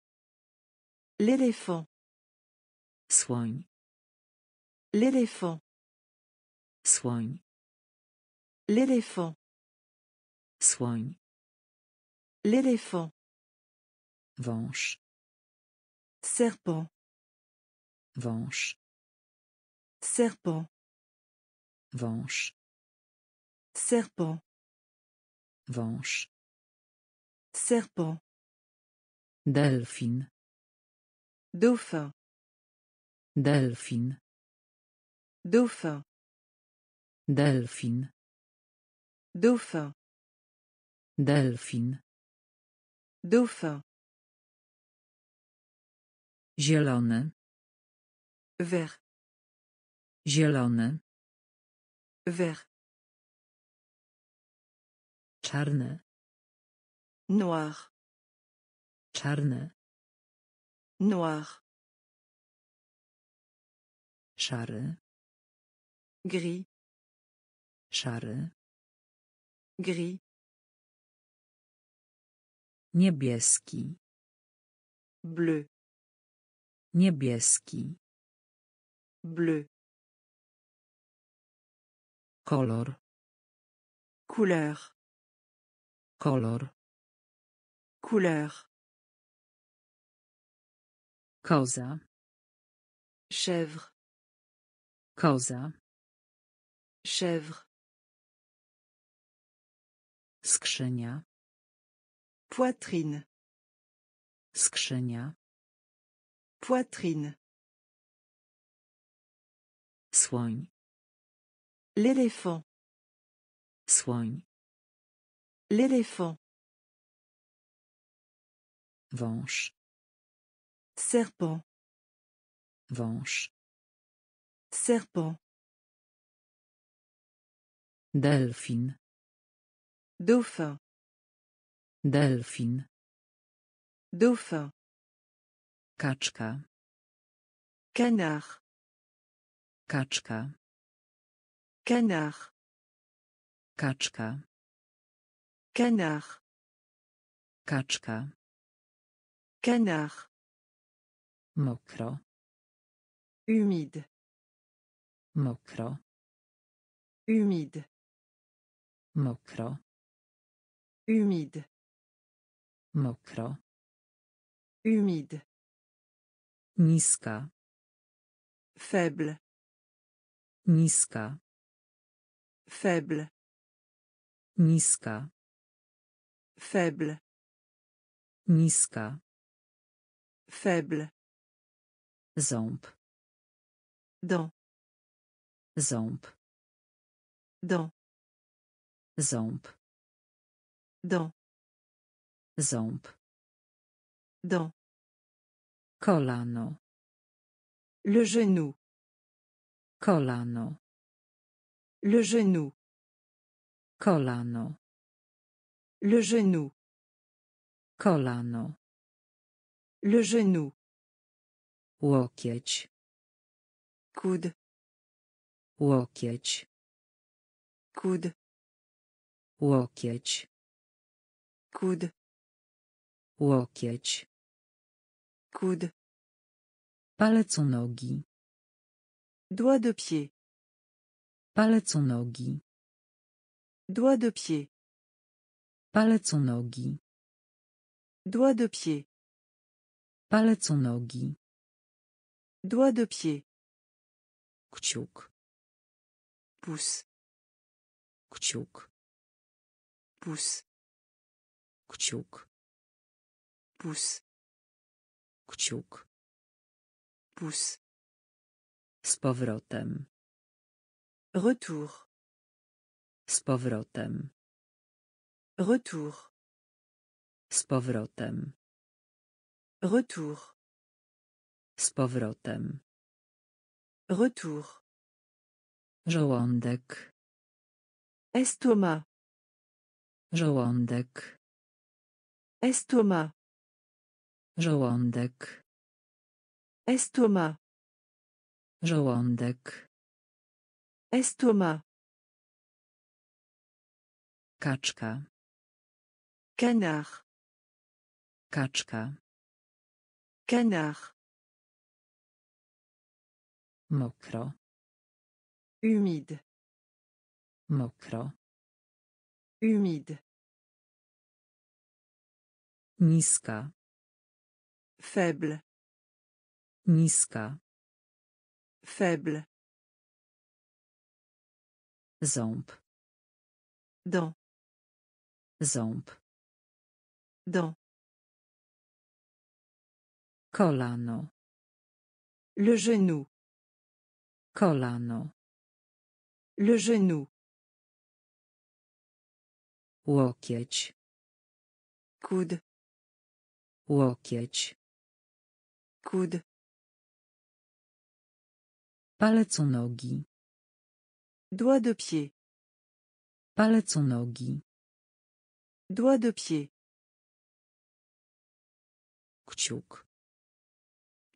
L'éléphant. Słoń. L'éléphant. Słoń. L'éléphant. Słoń. L'éléphant. Venche. Serpent. Venche. Serpent. Venche. Serpent. Venche. Serpent. Delphine. Dauphin. Delphine. Dauphin. Delphine. Dauphin. Delphine. Dauphin. Zielony. Vert. Zielony. Vert. Czarny. Noir. Czarny. Noir. Szary. Gris. Szary. Gris. Niebieski. Bleu. Niebieski. Bleu. Kolor. Couleur. Kolor. Couleur. Koza. Chèvre. Koza. Chèvre. Skrzynia. Poitrine. Skrzynia. Poitrine. Słoń. L'éléphant. Słoń. L'éléphant. Wąż. Serpent. Wąż. Serpent. Delfin. Dauphin. Delfin. Dauphin. Kaczka. Canard. Kaczka. Canard. Kaczka. Canard. Kaczka. Canard. Mokro. Humide. Mokro. Humide. Mokro. Humide. Mokro. Humide. Niska. Faible. Niska. Faible. Niska. Faible. Niska. Faible. Ząb. Dent. Ząb. Dent. Ząb. Dent. Ząb. Dent. Kolano. Le genou. Kolano. Le genou. Kolano. Le genou. Kolano. Le genou. Łokieć. Coude. Łokieć. Coude. Łokieć. Coude. Łokieć. Coude. Palec u nogi. Doigt de pied. Palec u nogi. Doigt de pied. Palec u nogi. Doigt de pied. Palec u nogi. Doigt de pied. Kciuk. Pouce. Kciuk. Pouce. Kciuk. Pouce. Kciuk. Pouce. Z powrotem. Retour. Z powrotem. Retour. Z powrotem. Retour. Z powrotem. Retour. Żołądek. Estomac. Żołądek. Estomac. Żołądek. Estomac. Żołądek. Estomac. Kaczka. Canard. Kaczka. Canard. Mokro. Humide. Mokro. Humide. Niska. Faible. Niska. Faible. Ząb. Dent. Ząb. Dent. Kolano. Le genou. Kolano. Le genou. Łokieć. Coude. Łokieć. Coude. Palec u nogi. Doigt de pied. Palec u nogi. Doigt de pied. Kciuk.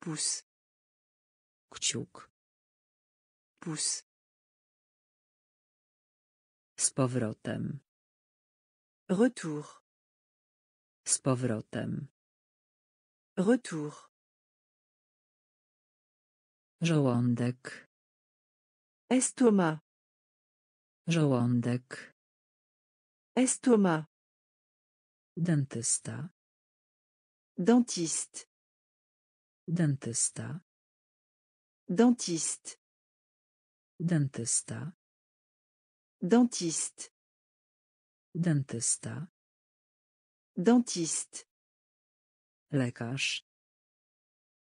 Pouce. Kciuk. Pousse. Z powrotem. Retour. Z powrotem. Retour. Żołądek. Estomac. Żołądek. Estomac. Dentysta. Dentiste. Dentysta. Dentiste. Dentysta. Dentiste. Dentysta. Dentiste. Lekarz.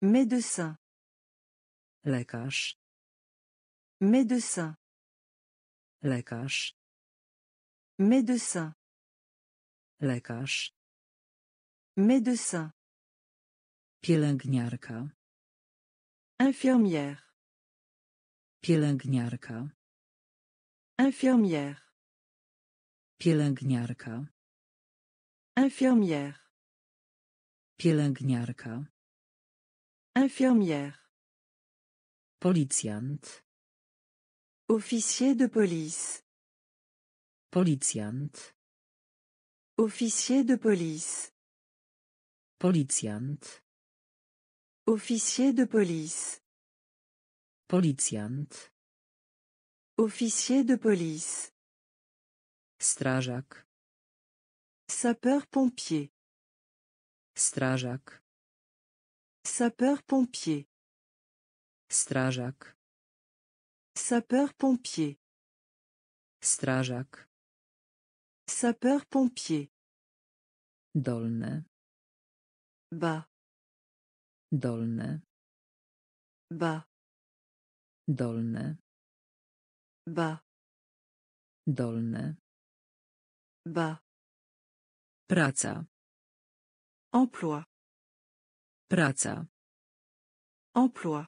Médecin. Lekarz. Médecin. Lekarz. Médecin. Lekarz. Médecin. Pielęgniarka. Infirmière. Pielęgniarka. Infirmière. Pielęgniarka. Infirmière. Pielęgniarka. Infirmière. Policjant. Officier de police. Policjant. Officier de police. Policjant. Officier de police. Policjant. Officier de police. Strażak. Sapeur-pompier. Strażak. Sapeur-pompier. Strażak. Sapeur-pompier. Strażak. Sapeur-pompier. Dolny. Bas. Dolny. Bas. Dolny. Bas. Dolny. Bas. Praca. Emploi. Praca. Emploi.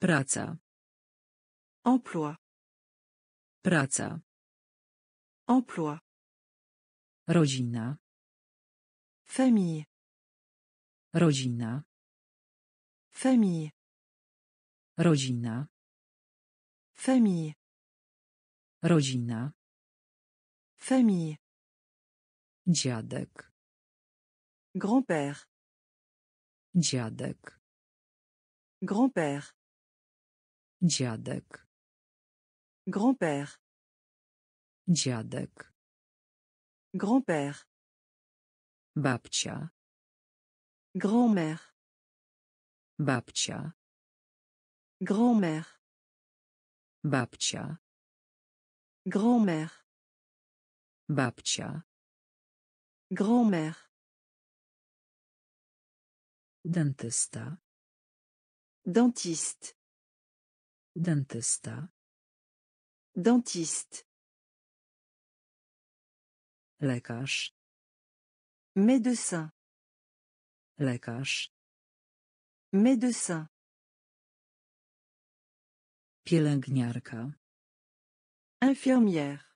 Praca. Emploi. Praca. Emploi. Rodzina. Famille. Rodzina. Famille. Rodzina. Famille. Rodzina. Famille. Dziadek. Grand-père. Dziadek. Grand-père. Dziadek. Grand-père. Dziadek. Grand-père. Babcia. Grand-mère. Babcia. Grand-mère. Babcia. Grand-mère. Babcia. Grand-mère. Dentysta. Dentiste. Dentysta. Dentiste. Lekarz. Médecin. Lekarz. Médecin. Pielęgniarka. Infirmière.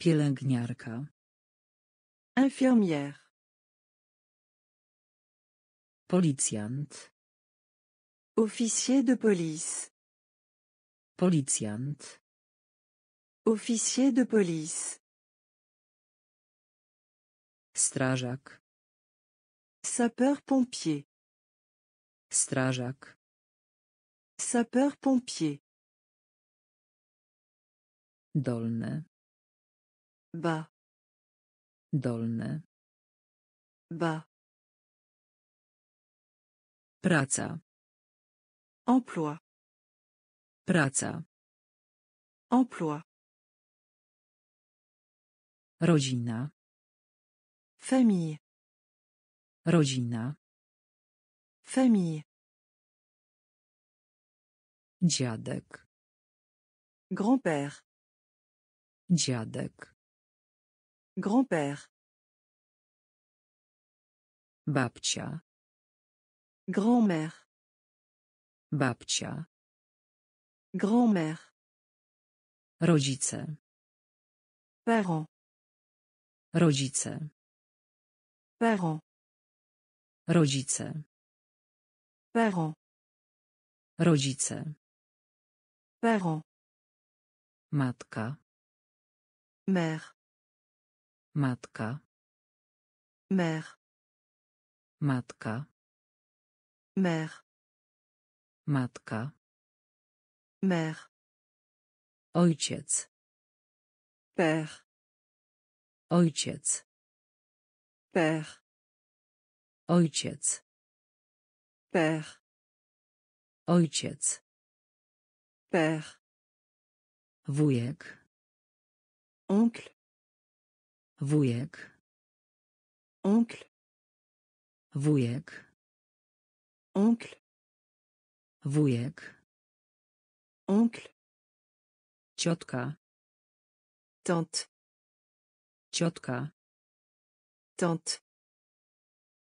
Pielęgniarka. Infirmière. Policjant. Officier de police. Policjant. Officier de police. Strażak. Sapeur-pompier. Strażak. Sapeur-pompier. Dolny. Bas. Dolny. Bas. Praca. Emploi. Praca. Emploi. Rodzina. Famille. Rodzina. Famille. Dziadek. Grand-père. Dziadek. Grand-père. Babcia. Grand-mère. Babcia. Grand-mère. Rodzice. Parents. Rodzice. Parents. Rodzice. Parents. Rodzice. Parent. Matka. Mère. Matka. Mère. Matka. Mère. Matka. Mère. Ojciec. Père. Ojciec. Père. Ojciec. Père. Ojciec. Père. Wujek. Oncle. Wujek. Oncle. Wujek. Oncle. Wujek. Oncle. Ciotka. Tante. Ciotka. Tante.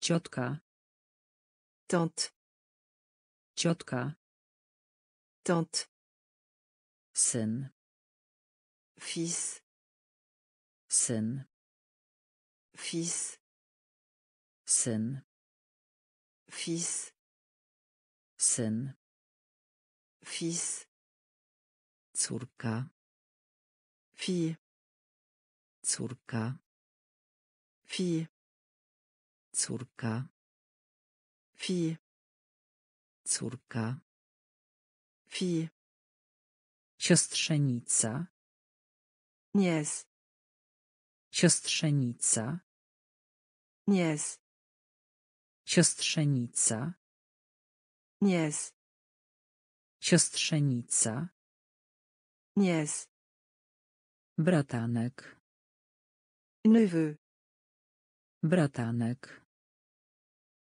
Ciotka. Tante. Ciotka. Tante. Syn. Fils. Syn. Fils. Syn. Fils. Syn. Fils. Córka. Fille. Córka. Fille. Córka. Fille. Córka. Fille. Siostrzenica. Nièce. Siostrzenica. Nièce. Siostrzenica. Nièce. Siostrzenica. Nièce. Bratanek. Neveu. Bratanek.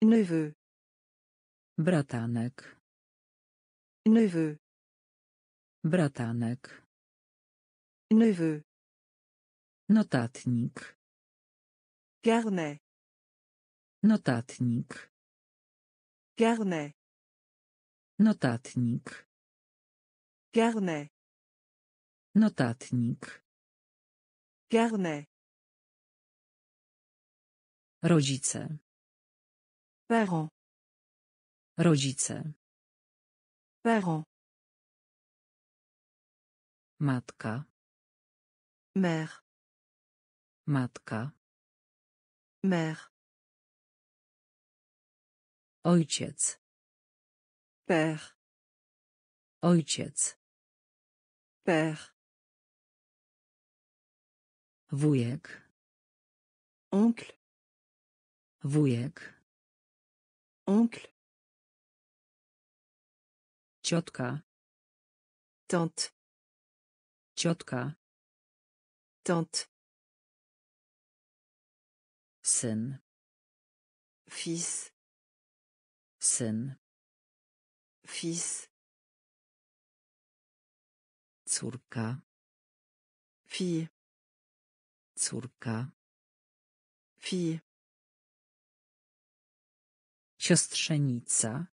Neveu. Bratanek. Neveu. Bratanek. Neveu. Notatnik. Carnet. Notatnik. Carnet. Notatnik. Carnet. Notatnik. Carnet. Rodzice. Parent. Rodzice. Parent. Matka. Mère. Matka. Mère. Ojciec. Père. Ojciec. Père. Wujek. Oncle. Wujek. Oncle. Ciotka. Tante. Ciotka. Tante. Syn. Fils. Syn. Fils. Córka. Fille. Córka. Fille. Siostrzenica.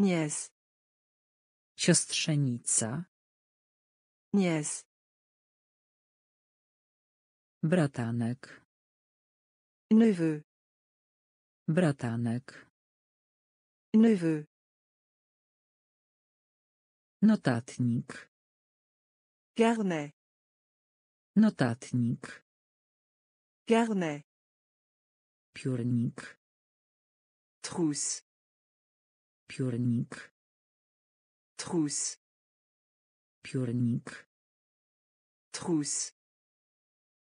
Nièce. Siostrzenica. Nièce. Bratanek. Neveu. Bratanek. Neveu. Notatnik. Carnet. Notatnik. Carnet. Piórnik. Trousse. Piórnik. Trousse. Piórnik. Trousse.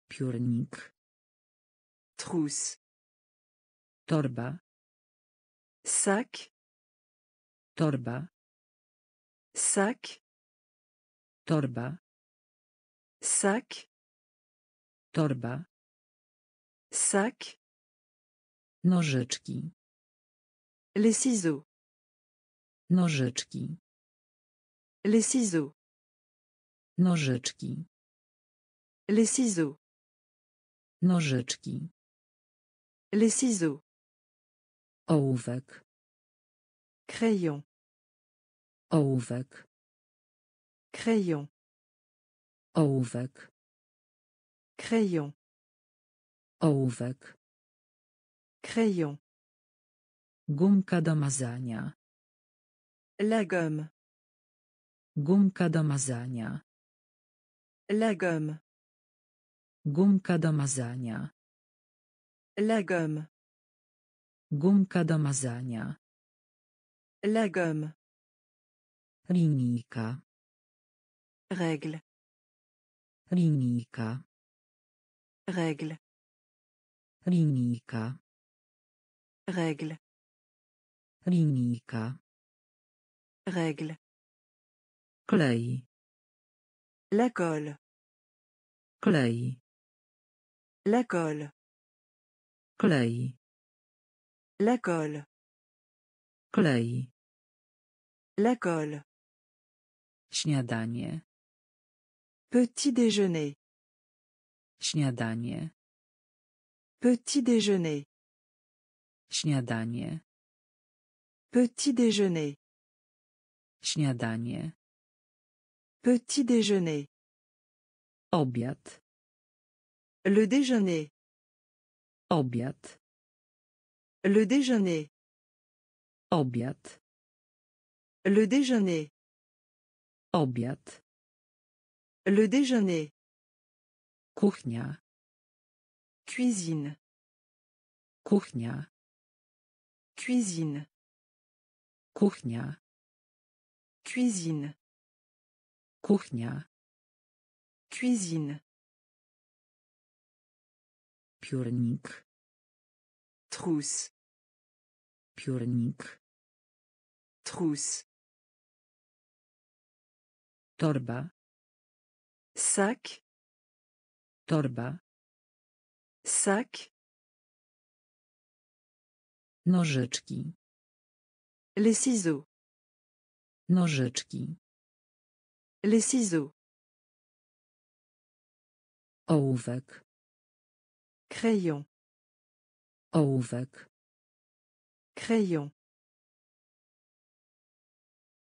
Piórnik. Trousse. Torba. Sac. Torba. Sac. Torba. Sac. Torba. Sac. Nożyczki. Les ciseaux. Nożyczki. Les ciseaux. Nożyczki. Les ciseaux. Nożyczki. Les ciseaux. Ołówek. Crayon. Ołówek. Crayon. Ołówek. Crayon. Ołówek. Crayon. Gumka do mazania. La gomme. Gumka do mazania. Legum. Gumka do mazania. Legum. Gumka do mazania. Legum. Linijka. Règle. Linijka. Règle. Linijka. Règle. Linijka. Règle. Klej. La colle. Klej. La colle. Klej. La colle. Klej. La colle. Śniadanie. Petit déjeuner. Śniadanie. Petit déjeuner. Śniadanie. Petit déjeuner. Śniadanie. Petit déjeuner. Obiad. Le déjeuner. Obiad. Le déjeuner. Obiad. Le déjeuner. Obiad. Le déjeuner. Kuchnia. Cuisine. Kuchnia. Cuisine. Kuchnia. Cuisine. Kuchnia. Cuisine. Piórnik. Trousse. Piórnik. Trousse. Torba. Sac. Torba. Sac. Nożyczki. Les ciseaux. Nożyczki. Les ciseaux. Ołówek. Crayon. Ołówek. Crayon.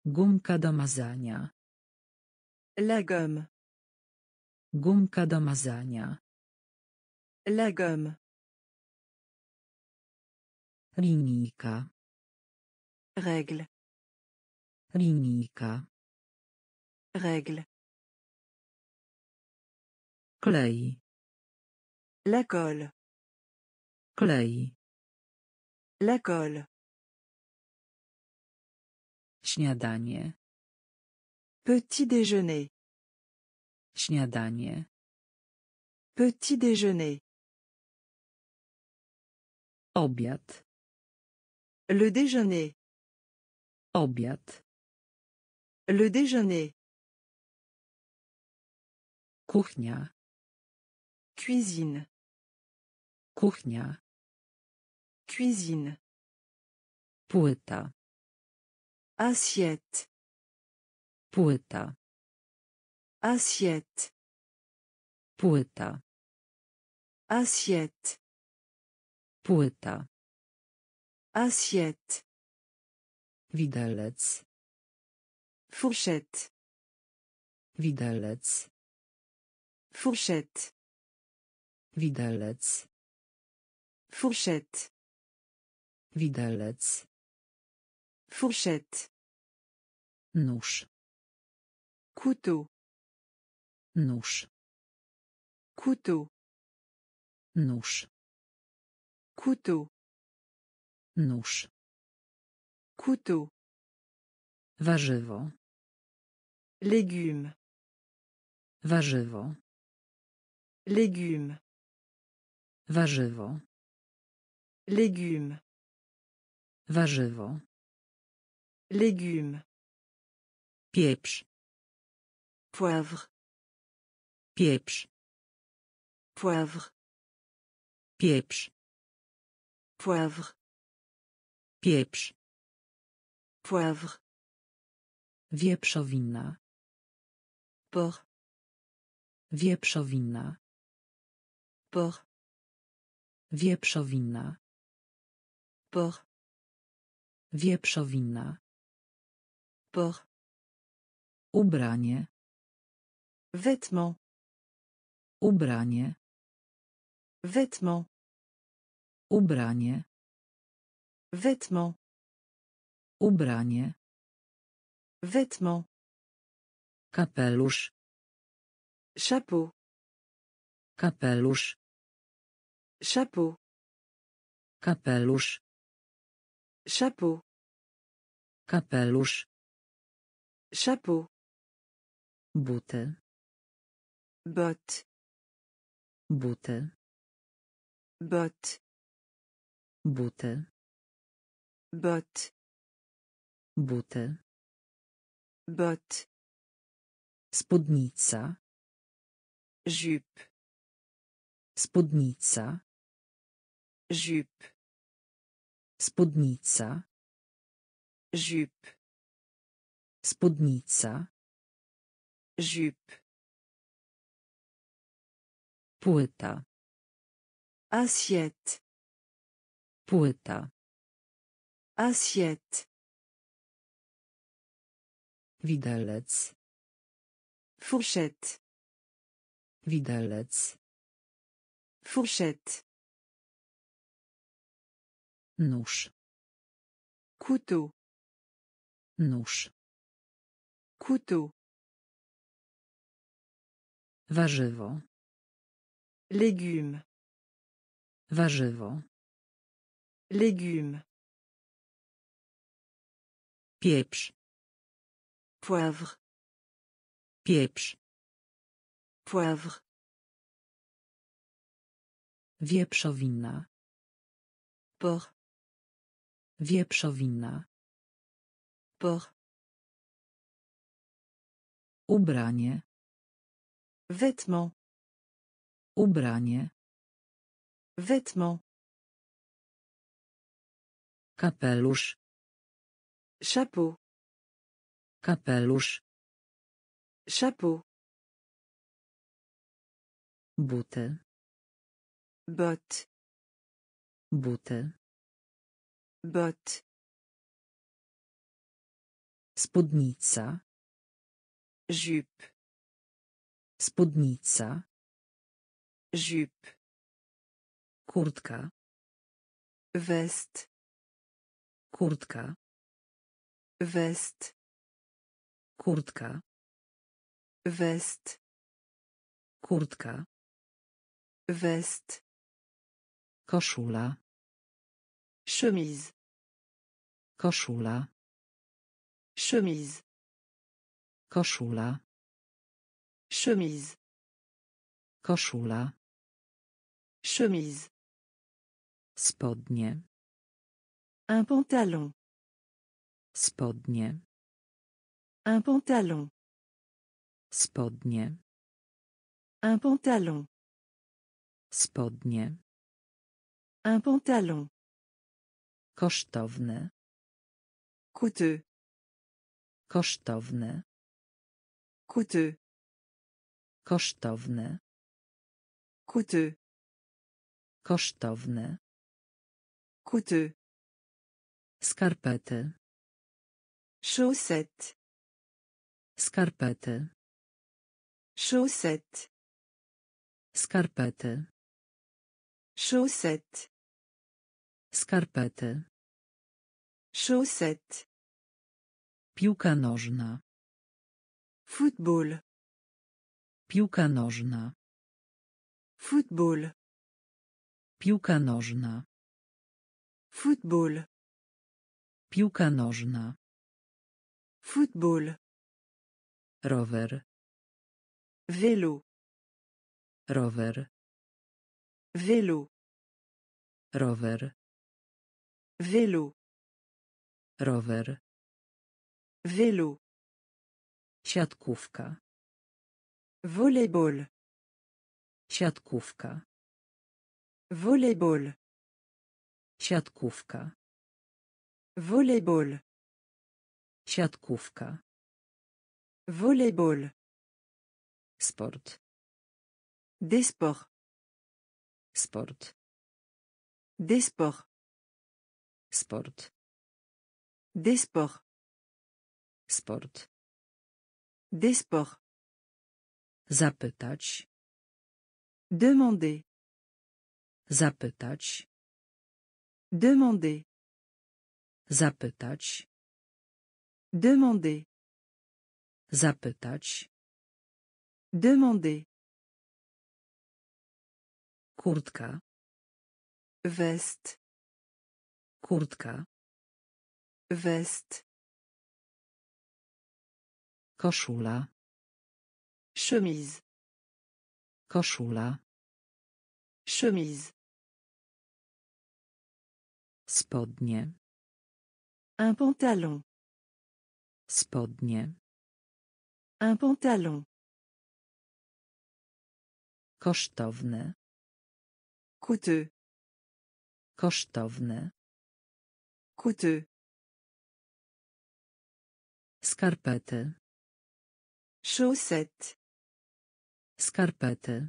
Gumka do mazania. La gomme. Gumka do mazania. La gomme. Linijka. Règle. Linijka. Règle. Klej. La colle. Klej. La colle. Śniadanie. Petit déjeuner. Śniadanie. Petit déjeuner. Obiad. Le déjeuner. Obiad. Le déjeuner. Kuchnia. Cuisine. Kuchnia. Cuisine. Płyta. Assiette. Płyta. Assiette. Płyta. Assiette. Płyta. Assiette. Widelec. Fourchette. Widelec. Fourchette. Widelec. Fourchette. Widelec. Fourchette. Nóż. Couteau. Nóż. Couteau. Nóż. Couteau. Nóż. Couteau. Warzywo. Légume. Warzywo. Légume. Warzywo. Légume. Warzywo. Légume. Pieprz. Poivre. Pieprz. Poivre. Pieprz. Poivre. Pieprz. Poivre. Wieprzowina. Por. Wieprzowina. Por. Wieprzowina. Por. Wieprzowina. Por. Ubranie. Vêtement. Ubranie. Vêtement. Ubranie. Vêtement. Ubranie. Vêtement. Kapelusz. Chapeau. Kapelusz. Chapeau. Kapelusz. Chapeau. Kapelusz. Chapeau. Buty. Bot. Buty. Bot. Buty. Bot. Buty. Bot. Spódnica. Jupe. Spódnica. Jupe. Spódnica. Jupe. Spódnica. Jupe. Płyta. Assiette. Płyta. Assiette. Widelec. Fourchette. Widelec. Fourchette. Nóż. Couteau. Nóż. Couteau. Warzywo. Légume. Warzywo. Légume. Pieprz. Poivre. Pieprz. Poivre. Wieprzowina. Porc. Wieprzowina. Porc. Ubranie. Vêtement. Ubranie. Vêtement. Kapelusz. Chapeau. Kapelusz. Chapeau. Buty. Bot. Buty. Bot. Spódnica. Jupe. Spódnica. Jupe. Kurtka. Vest. Kurtka. Vest. Kurtka. Vest. Kurtka. Vest. Koszula. Chemise. Koszula. Chemise. Koszula. Chemise. Koszula. Chemise. Spodnie. Un pantalon. Spodnie. Un pantalon. Spodnie. Un pantalon. Spodnie. Un pantalon. Kosztowne. Coûteux. Kosztowne. Coûteux. Kosztowne. Coûteux. Kosztowne. Coûteux. Skarpety. Chaussette. Skarpety. Chaussette. Skarpety. Chaussette. Skarpety. Chaussette. Piłka nożna. Football. Piłka nożna. Football. Piłka nożna. Football. Piłka nożna. Football. Rower. Vélo. Rower. Vélo. Rower. Vélo. Rower. Vélo. Siatkówka. Volleyball. Siatkówka. Volleyball. Siatkówka. Volleyball. Siatkówka. Volleyball. Sport. Desport. Sport. Desport. Sport. Desport. Sport. Desport. Zapytać. Demander. Zapytać. Demander. Zapytać. Demander. Zapytać. Demander. Kurtka. Veste. Kurtka. Veste. Koszula. Chemise. Koszula. Chemise. Spodnie. Un pantalon. Spodnie. Un pantalon. Kosztowne. Coûteux. Kosztowne. Coûteux. Skarpety. Chaussettes. Skarpety.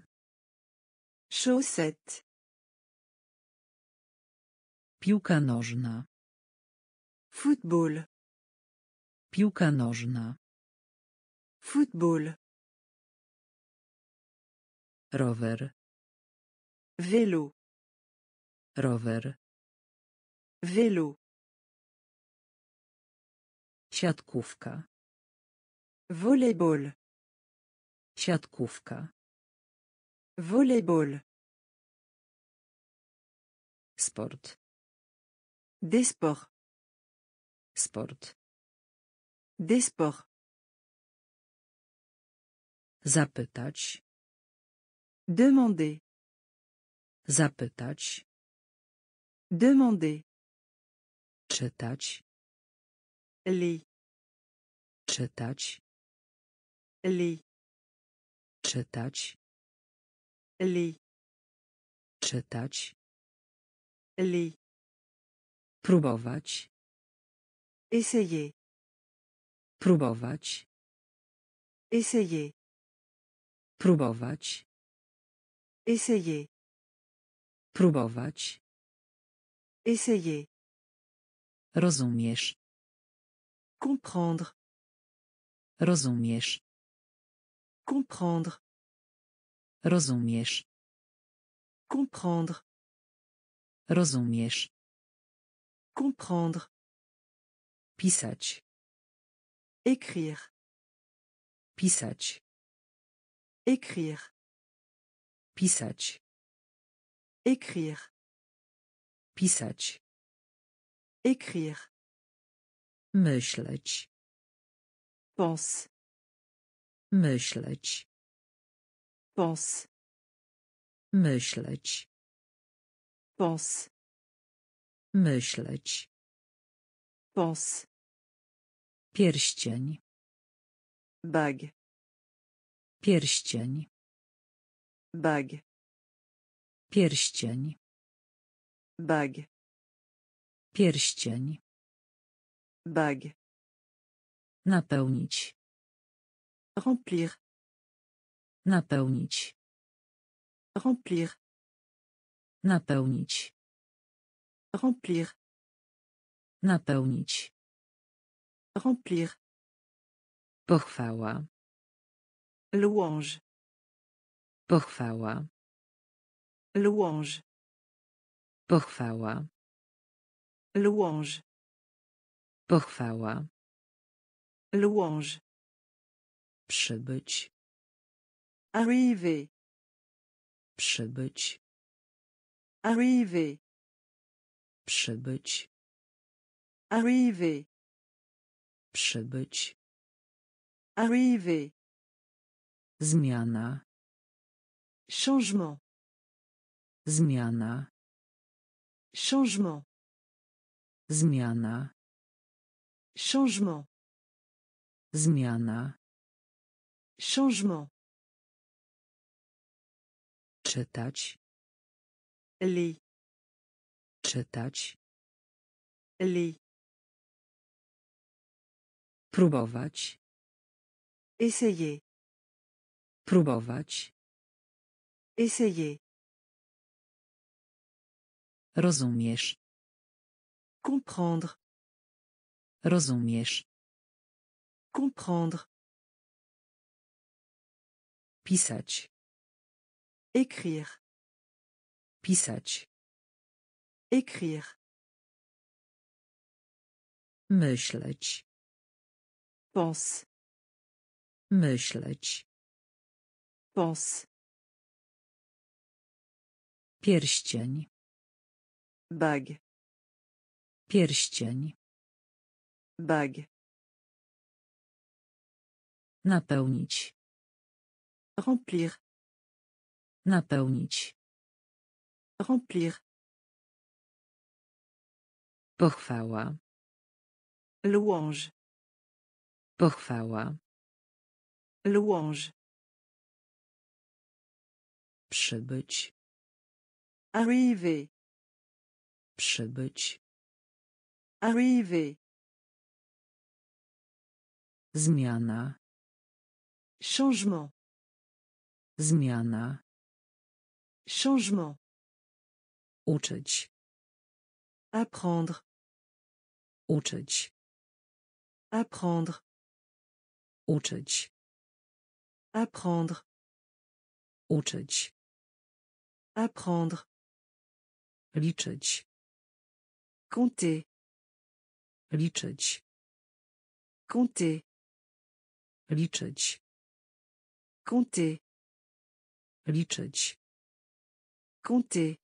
Chaussettes. Piłka nożna. Football. Piłka nożna. Football. Rower. Vélo. Rower. Vélo. Siatkówka. Volleyball. Siatkówka. Volleyball. Sport. Des sports. Sport. Des sports. Zapytać. Demander. Zapytać. Demander. Czytać. Lis. Czytać. Lis. Czytać. Lis. Czytać. Lis. Próbować. Essayer. Próbować. Essayer. Próbować. Essayer. Próbować. Essayer. Rozumiesz. Comprendre. Rozumiesz. Comprendre. Rozumiesz. Comprendre. Rozumiesz. Comprendre. Pisać. Écrire. Pisać. Écrire. Pisać. Écrire. Pisać. Écrire. Myśleć. Pense. Myśleć. Pense. Myśleć. Pense. Myśleć. Pense. Pierścień. Bag. Pierścień. Bag. Pierścień. Bag. Pierścień. Bag. Napełnić. Remplir. Napełnić. Remplir. Napełnić. Remplir. Napełnić. Remplir. Pochwała. Louange. Pochwała. Louange. Pochwała. Louange. Pochwała. Louange. Przybyć. Arrivé. Przybyć. Arrivé. Przybyć. Arrivé. Przybyć. Arrivé. Zmiana. Changement. Zmiana. Changement. Zmiana. Changement. Zmiana. Changement. Czytać. Lis. Czytać. Lis. Próbować. Essayer. Próbować. Essayer. Rozumiesz. Comprendre. Rozumiesz. Comprendre. Pisać. Écrire. Pisać. Écrire. Myśleć. Pense. Myśleć. Pense. Pierścień. Bag. Pierścień. Bag. Napełnić. Remplir. Napełnić. Remplir. Pochwała. Louange. Pochwała. Louange. Przybyć. Arriver. Przybyć. Arriver. Zmiana. Changement. Zmiana. Changement. Uczyć. Apprendre. Uczyć. Apprendre. Uczyć. Apprendre. Uczyć. Apprendre. Liczyć. Compter. Liczyć. Compter. Liczyć. Compter. Liczyć. Compter.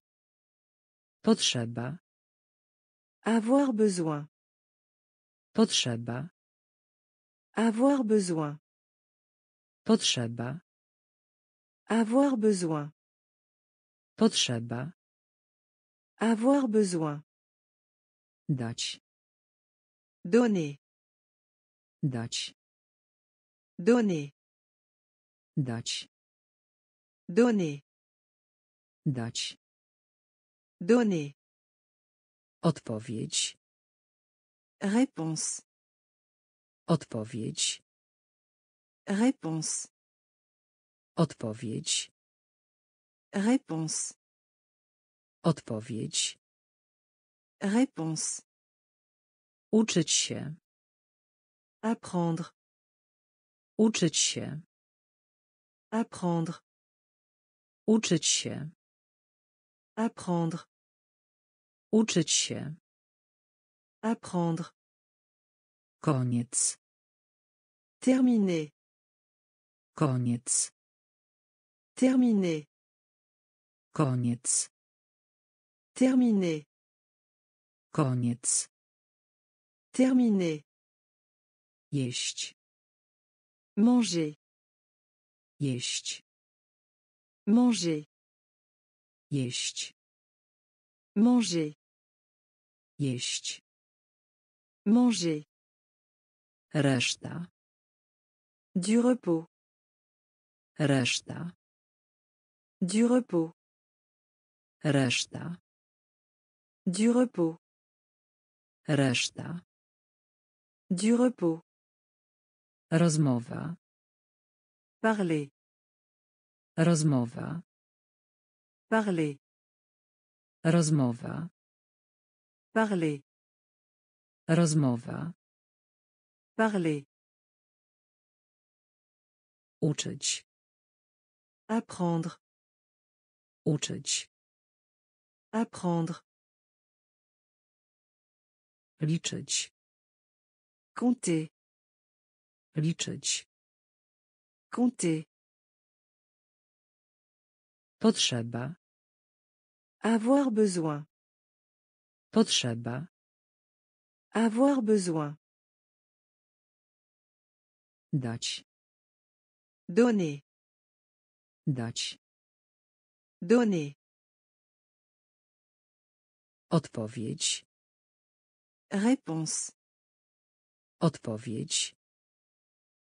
Potrzeba. Avoir besoin. Potrzeba. Avoir besoin. Potrzeba. Avoir besoin. Potrzeba. Avoir besoin. Dać. Donner. Dać. Donner. Dać. Donner. Dać. Donner. Odpowiedź. Réponse. Odpowiedź. Réponse. Odpowiedź. Réponse. Odpowiedź. Réponse. Uczyć się. Apprendre. Uczyć się. Apprendre. Uczyć się. Apprendre. Uczyć się. Apprendre. Koniec. Terminé. Koniec. Terminé. Koniec. Terminé. Koniec. Terminé. Jeść. Manger. Jeść. Manger. Jeść. Manger. Jeść. Manger. Reszta. Du repos. Reszta. Du repos. Reszta. Du repos. Reszta. Du repos. Rozmowa. Parler. Rozmowa. Parler. Rozmowa. Parler. Rozmowa. Parler. Uczyć. Apprendre. Uczyć. Apprendre. Liczyć. Compter. Liczyć. Compter. Potrzeba. Avoir besoin. Potrzeba. Avoir besoin. Dać. Donner. Dać. Donner. Odpowiedź. Réponse. Odpowiedź.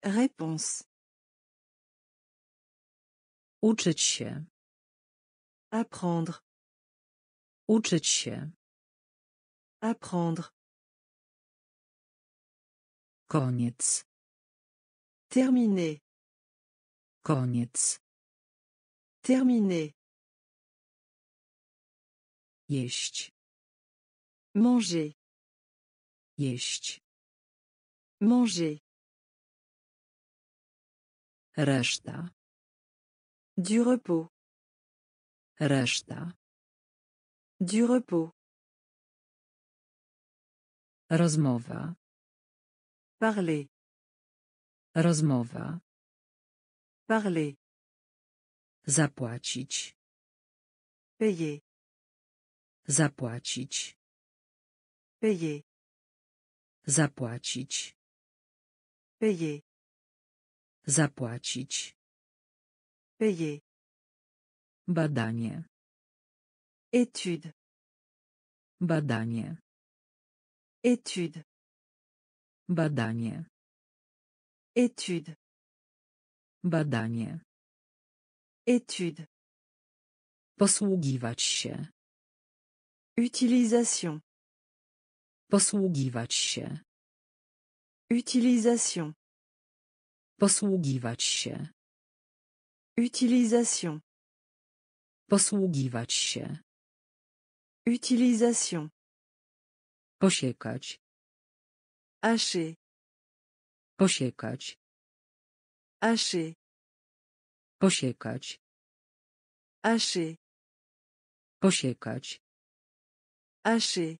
Réponse. Uczyć się. Apprendre. Uczyć się. Apprendre. Koniec. Terminé. Koniec. Terminé. Jeść. Manger. Jeść. Manger. Reszta. Du repos. Reszta. Du repos. Rozmowa. Parler. Rozmowa. Parler. Zapłacić. Payer. Zapłacić. Payer. Zapłacić. Payer. Zapłacić. Payer. Badanie. Étude. Badanie. Étude. Badanie. Étude. Badanie. Étude. Posługiwać się. Utilisation. Posługiwać się. Utilisation. Posługiwać się. Utilisation. Posługiwać się. Utilisation. Posiekać. Hacher. Posiekać. Hacher. Posiekać. Hacher. Posiekać. Hacher.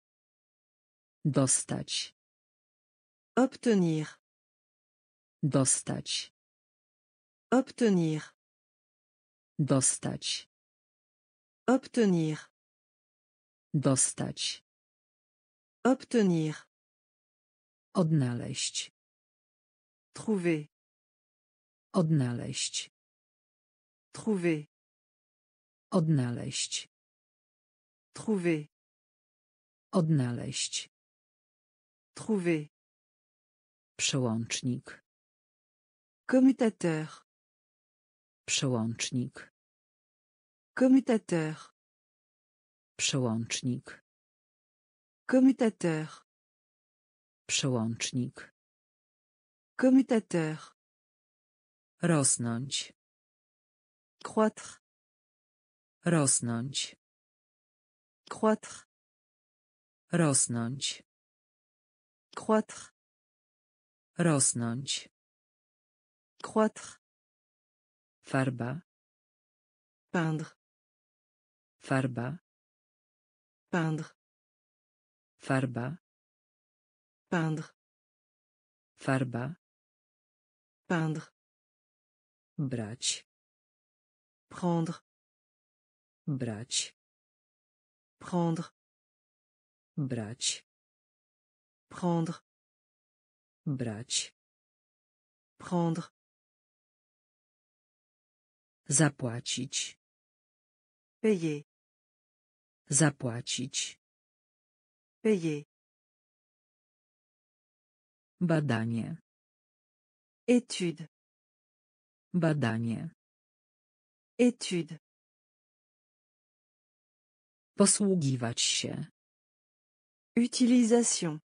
Dostać. Obtenir. Dostać. Obtenir. Dostać. Obtenir. Dostać. Obtenir. Odnaleźć. Trouver. Odnaleźć. Trouver. Odnaleźć. Trouver. Odnaleźć. Trouver. Przełącznik. Commutateur. Przełącznik. Commutateur. Przełącznik. Commutateur. Przełącznik. Commutateur. Rosnąć. Croître. Rosnąć. Croître. Rosnąć. Croître. Rosnąć. Croître. Farba. Peindre. Farba. Peindre. Farba. Peindre. Farba. Peindre. Brać. Prendre. Brać. Prendre. Brać. Prendre. Brać. Prendre. Zapłacić. Payer. Zapłacić. Payer. Badanie. Étude. Badanie. Étude. Posługiwać się. Utilisation.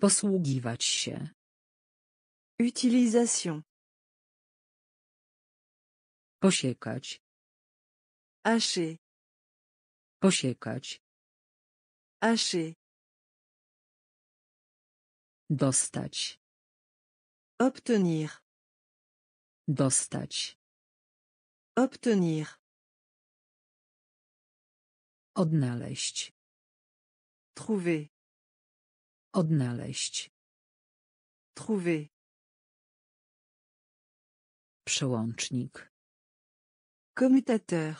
Posługiwać się. Utilisation. Posiekać. Hacher. Posiekać. Hacher. Dostać. Obtenir. Dostać. Obtenir. Odnaleźć. Trouver. Odnaleźć. Trouver. Przełącznik. Commutateur.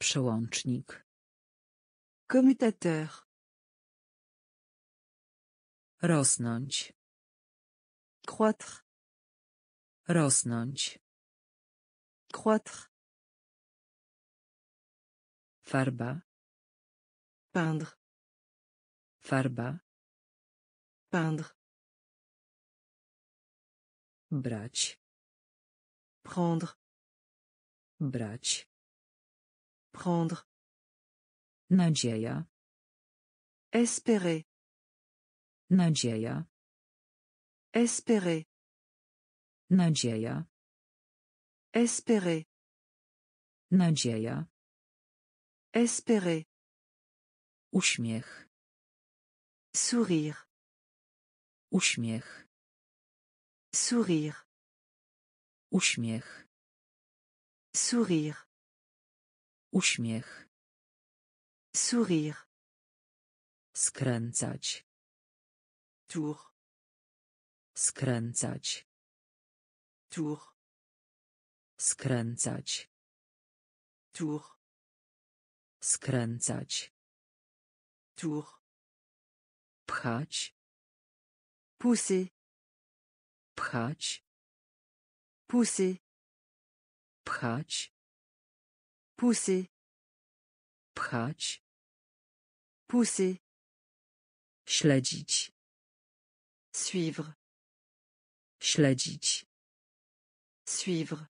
Przełącznik. Commutateur. Rosnąć. Croître. Rosnąć. Croître. Farba. Peindre. Farba. Peindre. Brać. Prendre. Brać. Prendre. Nadzieja. Espérer. Nadzieja. Espérer. Nadzieja. Espérer. Nadzieja. Espérer. Uśmiech. Sourire. Uśmiech. Sourire. Uśmiech. Sourire. Uśmiech. Sourire. Skręcać. Tour. Skręcać. Tour. Skręcać. Tour. Skręcać. Tour. Pchać. Pousser. Pchać. Pousser. Pchać. Pousser. Pchać. Pousser. Śledzić. Suivre. Śledzić. Suivre.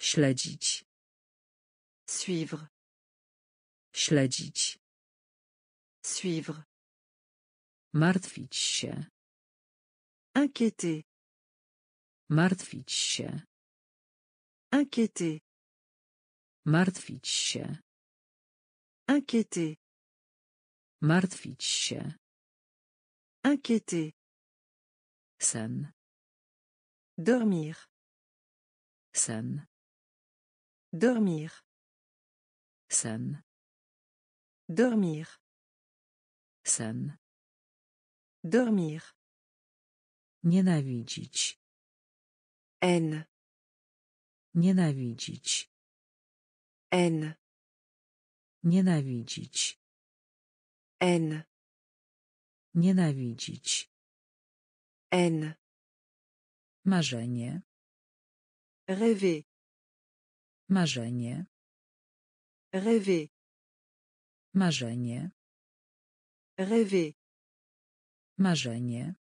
Śledzić. Suivre. Śledzić. Suivre. Martwić się. Inquiéter. Martwić się. Inquiéter. Martwić się. Inquiéter. Martwić się. Inquiéter. Sen. Dormir. Sen. Dormir. Sen. Dormir. Sen. Dormir. Nienawidzić. Haine. Nienawidzić. Haine. Nienawidzić. Haine. Nienawidzić. Haine. Marzenie. Rêver. Marzenie. Rêver. Marzenie. Rêver. Marzenie.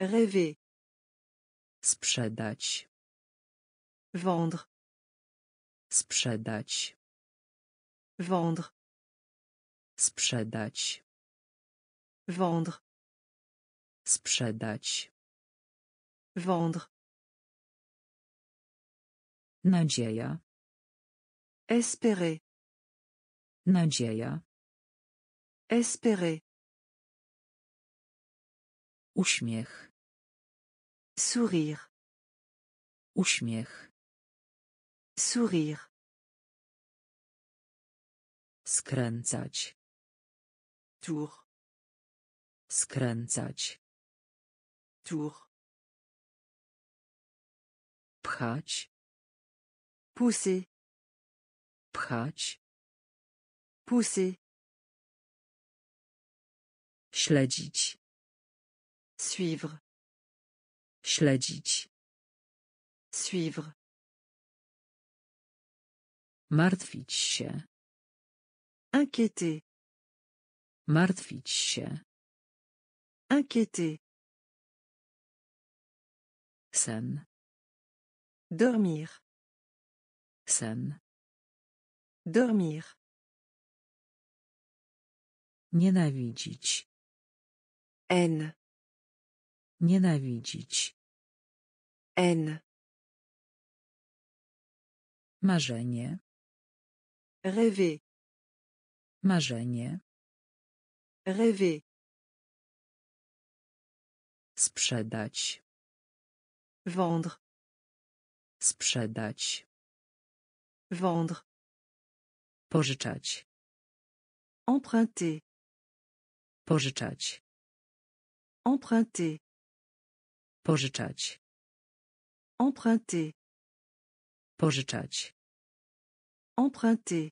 Rêver. Sprzedać. Vendre. Sprzedać. Vendre. Sprzedać. Vendre. Sprzedać. Vendre. Nadzieja. Espérer. Nadzieja. Espérer. Uśmiech. Sourire. Uśmiech. Sourire. Skręcać. Tour. Skręcać. Tour. Pchać. Pousser. Pchać. Pousser. Śledzić. Suivre. Śledzić. Suivre. Martwić się. Inquiéter. Martwić się. Inquiéter. Sen. Dormir. Sen. Dormir. Nienawidzić. Haine. Nienawidzić. Haine. Marzenie. Rêver. Marzenie. Rêver. Sprzedać. Vendre. Sprzedać. Vendre. Pożyczać. Emprunter. Pożyczać. Emprunter. Pożyczać. Emprunter. Pożyczać. Emprunter.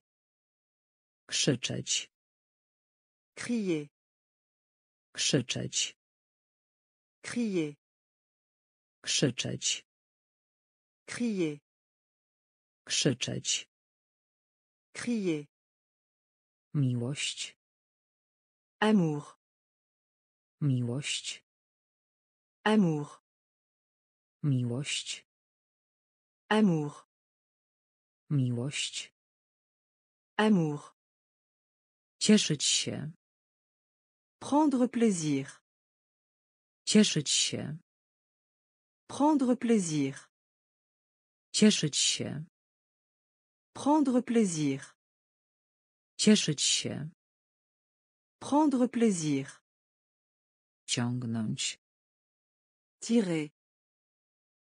Krzyczeć. Crier. Krzyczeć. Crier. Krzyczeć. Crier. Krzyczeć. Crier. Miłość. Amour. Miłość. Amour. Miłość. Amour. Miłość. Amour. Cieszyć się. Prendre plaisir. Cieszyć się. Prendre plaisir. Cieszyć się. Prendre plaisir. Cieszyć się. Prendre plaisir. Ciągnąć. Tirer.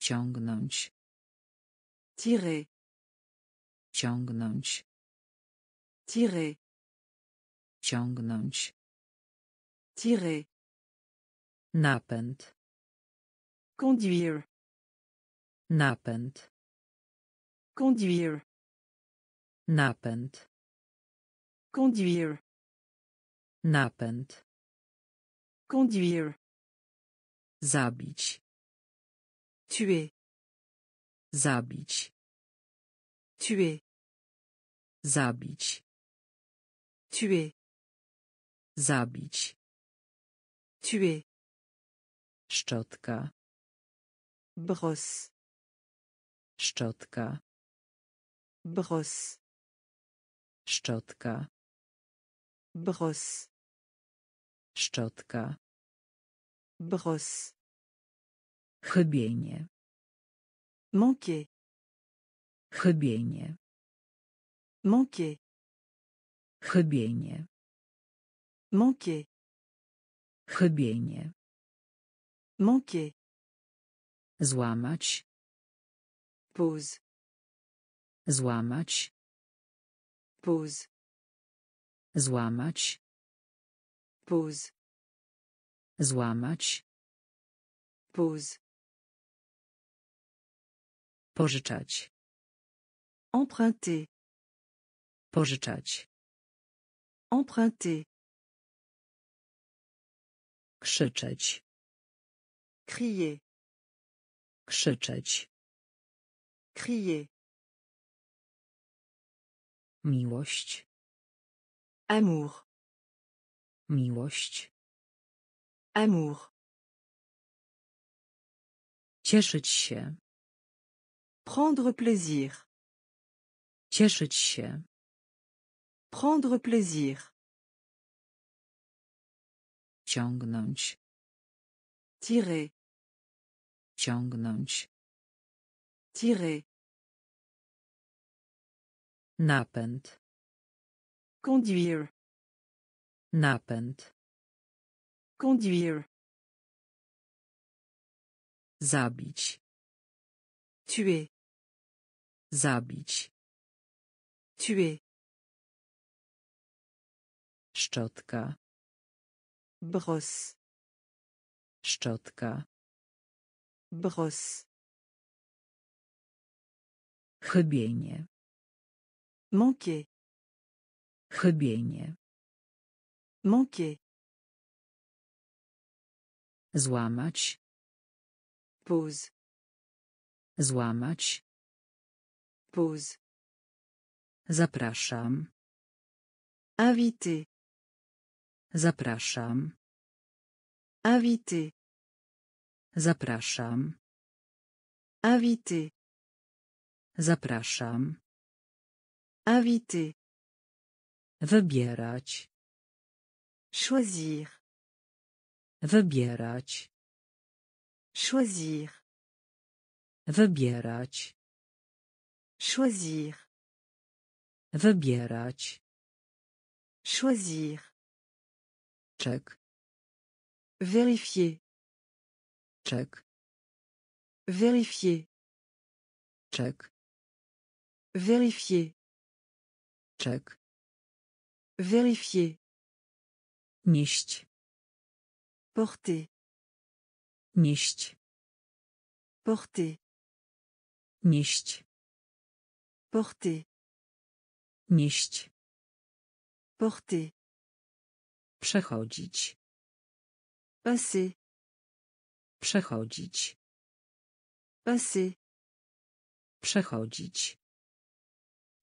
Ciągnąć. Tirer. Ciągnąć. Tirer. Ciągnąć. Tirer. Napęd. Conduire. Napęd. Conduire. Napęd. Conduire. Napęd. Conduire. Zabić. Tuer. Zabić. Tuer. Zabić. Tuer. Zabić. Tuer. Szczotka. Brosse. Szczotka. Brosse. Szczotka. Brosse. Szczotka. Brosse. Chybienie. Manquer. Chybienie. Manquer. Chybienie. Manquer. Chybienie. Manquer. Złamać. Pause. Złamać. Pause. Złamać. Pause. Złamać. Pause. Pożyczać. Emprunter. Pożyczać. Emprunter. Krzyczeć. Crier. Krzyczeć. Crier. Miłość. Amour. Miłość. Amour. Cieszyć się. Prendre plaisir. Cieszyć się. Prendre plaisir. Ciągnąć. Tirer. Ciągnąć. Tirer. Napęd. Conduire. Napęd. Conduire. Zabić. Tuer. Zabić. Tuer. Szczotka. Brosse. Szczotka. Brosse. Chybienie. Manquer. Chybienie. Manquer. Złamać. Pause. Złamać. Pause. Zapraszam. Invité. Zapraszam. Invité. Zapraszam. Invité. Zapraszam. Invité. Wybierać. Choisir. Wybierać. Choisir. Wybierać. Choisir. Wybierać. Choisir. Czek. Vérifier. Czek. Vérifier. Czek. Vérifier. Czek. Vérifier. Nieść. Porter. Nieść. Porter. Nieść. Porter. Nieść. Porter. Przechodzić. Passer. Przechodzić. Passer. Przechodzić.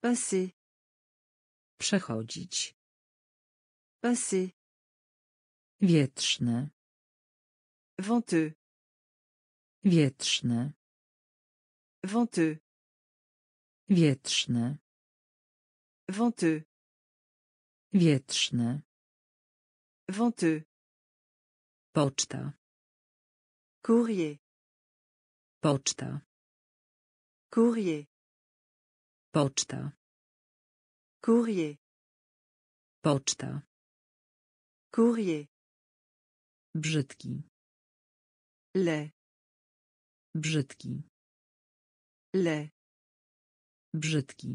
Passer. Przechodzić. Passer. Wietrzne. Venteux. Wietrzne. Venteux. Wietrzne. Venteux. Wietrzne. Venteux. Poczta. Courrier. Poczta. Courrier. Poczta. Courrier. Poczta. Courrier. Brzydki. Le. Brzydki. Le. Brzydki.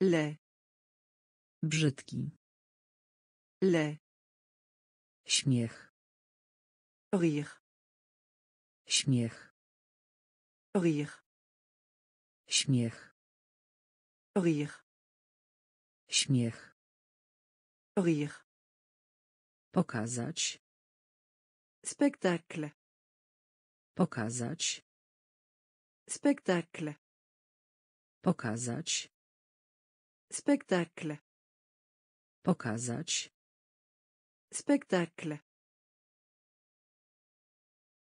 Le. Brzydki. Le. Śmiech. Rire. Śmiech. Rire. Śmiech. Rire. Śmiech. Rire. Pokazać. Spektakl. Pokazać. Spektakl. Pokazać. Spektakl. Pokazać. Spektakl.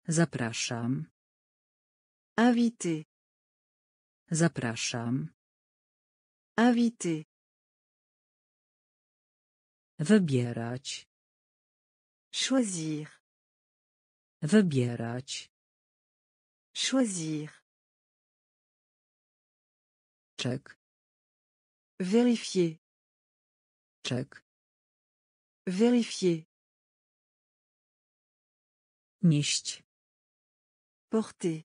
Zapraszam. Invité. Zapraszam. Invité. Wybierać. Choisir. Wybierać. Choisir. Czek. Vérifier. Czek. Vérifier. Nieść. Porter.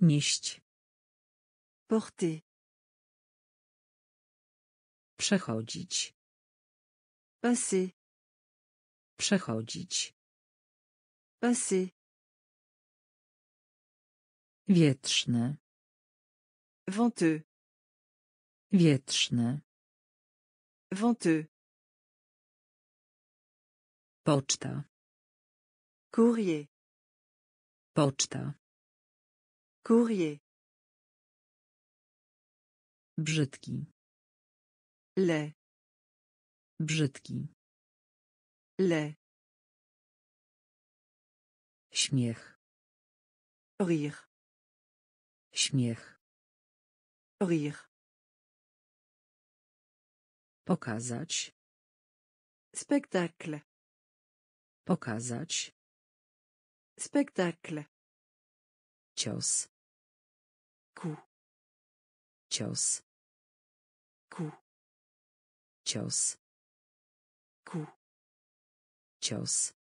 Nieść. Porter. Przechodzić. Passer. Przechodzić. Passer. Wietrzne. Venteux. Wietrzne. Venteux. Poczta. Courrier. Poczta. Courrier. Brzydki. Le. Brzydki. Le. Śmiech. Rire. Śmiech. Rire. Pokazać. Spektakl. Pokazać. Spektakl. Cios. Coup. Cios. Coup. Cios. Coup. Cios.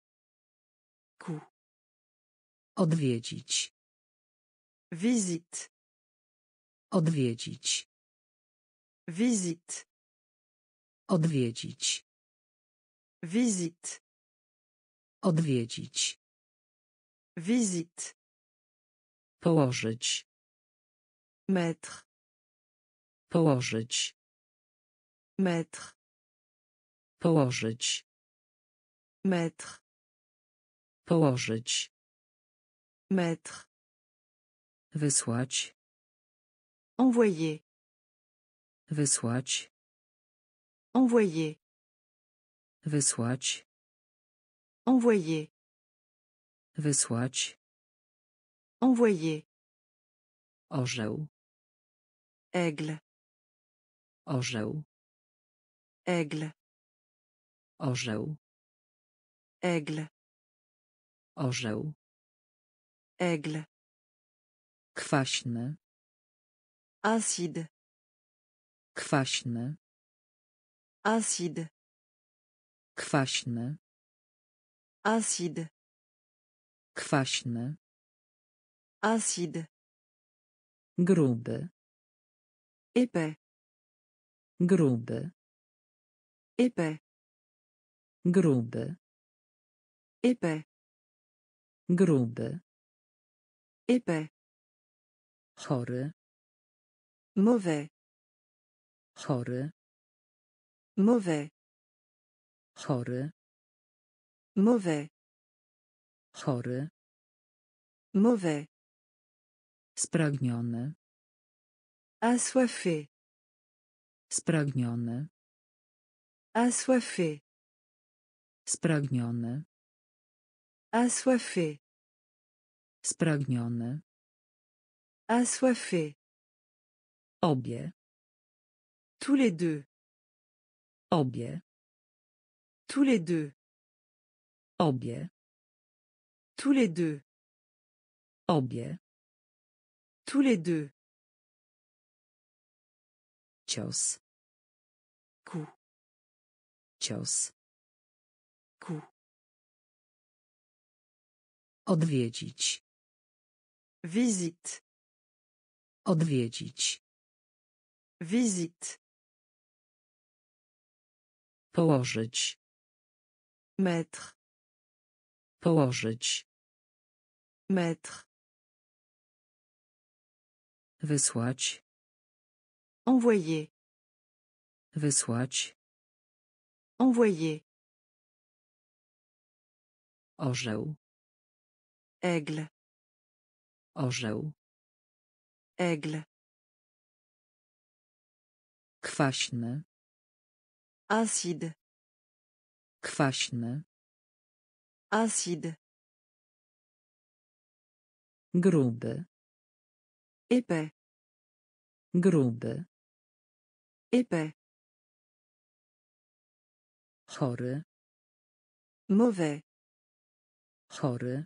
Coup. Odwiedzić. Wizyt. Odwiedzić. Wizyt. Odwiedzić. Wizyt. Odwiedzić. Wizyt. Położyć. Metr. Położyć. Metr. Położyć. Metr. Położyć. Metr. Wysłać. Envoyer. Wysłać. Envoyer. Wysłać. Envoyer. Wysłać. Envoyer. Orzeł. Aigle. Orzeł. Aigle. Orzeł. Aigle. Orzeł. Aigle. Kwaśny. Acide. Kwaśny. Acide. Kwaśny. Acide. Kwaśny. Acide. Gruby. Épais. Gruby. Épais. Gruby. Épais. Gruby. Épais. Chory. Mauvais. Chory. Mauvais. Chory. Mauvais. Chory. Mauvais. Spragniony. Assoiffé. Spragniony. Assoiffé. Spragniony. Assoiffé. Spragniony. Assoiffé. Obie. Tous les deux. Obie. Tous les deux. Obie. Tous les deux. Obie. Tous les deux. Cios. Coup. Cios. Coup. Odwiedzić. Wizyt. Odwiedzić. Wizyt. Położyć. Metr. Położyć. Metr. Wysłać. Envoyer. Wysłać. Envoyer. Orzeł. Aigle. Orzeł. Aigle. Kwaśny. Acide. Kwaśny. Acide. Gruby. Épais. Gruby. Épais. Chory. Mauvais. Chory.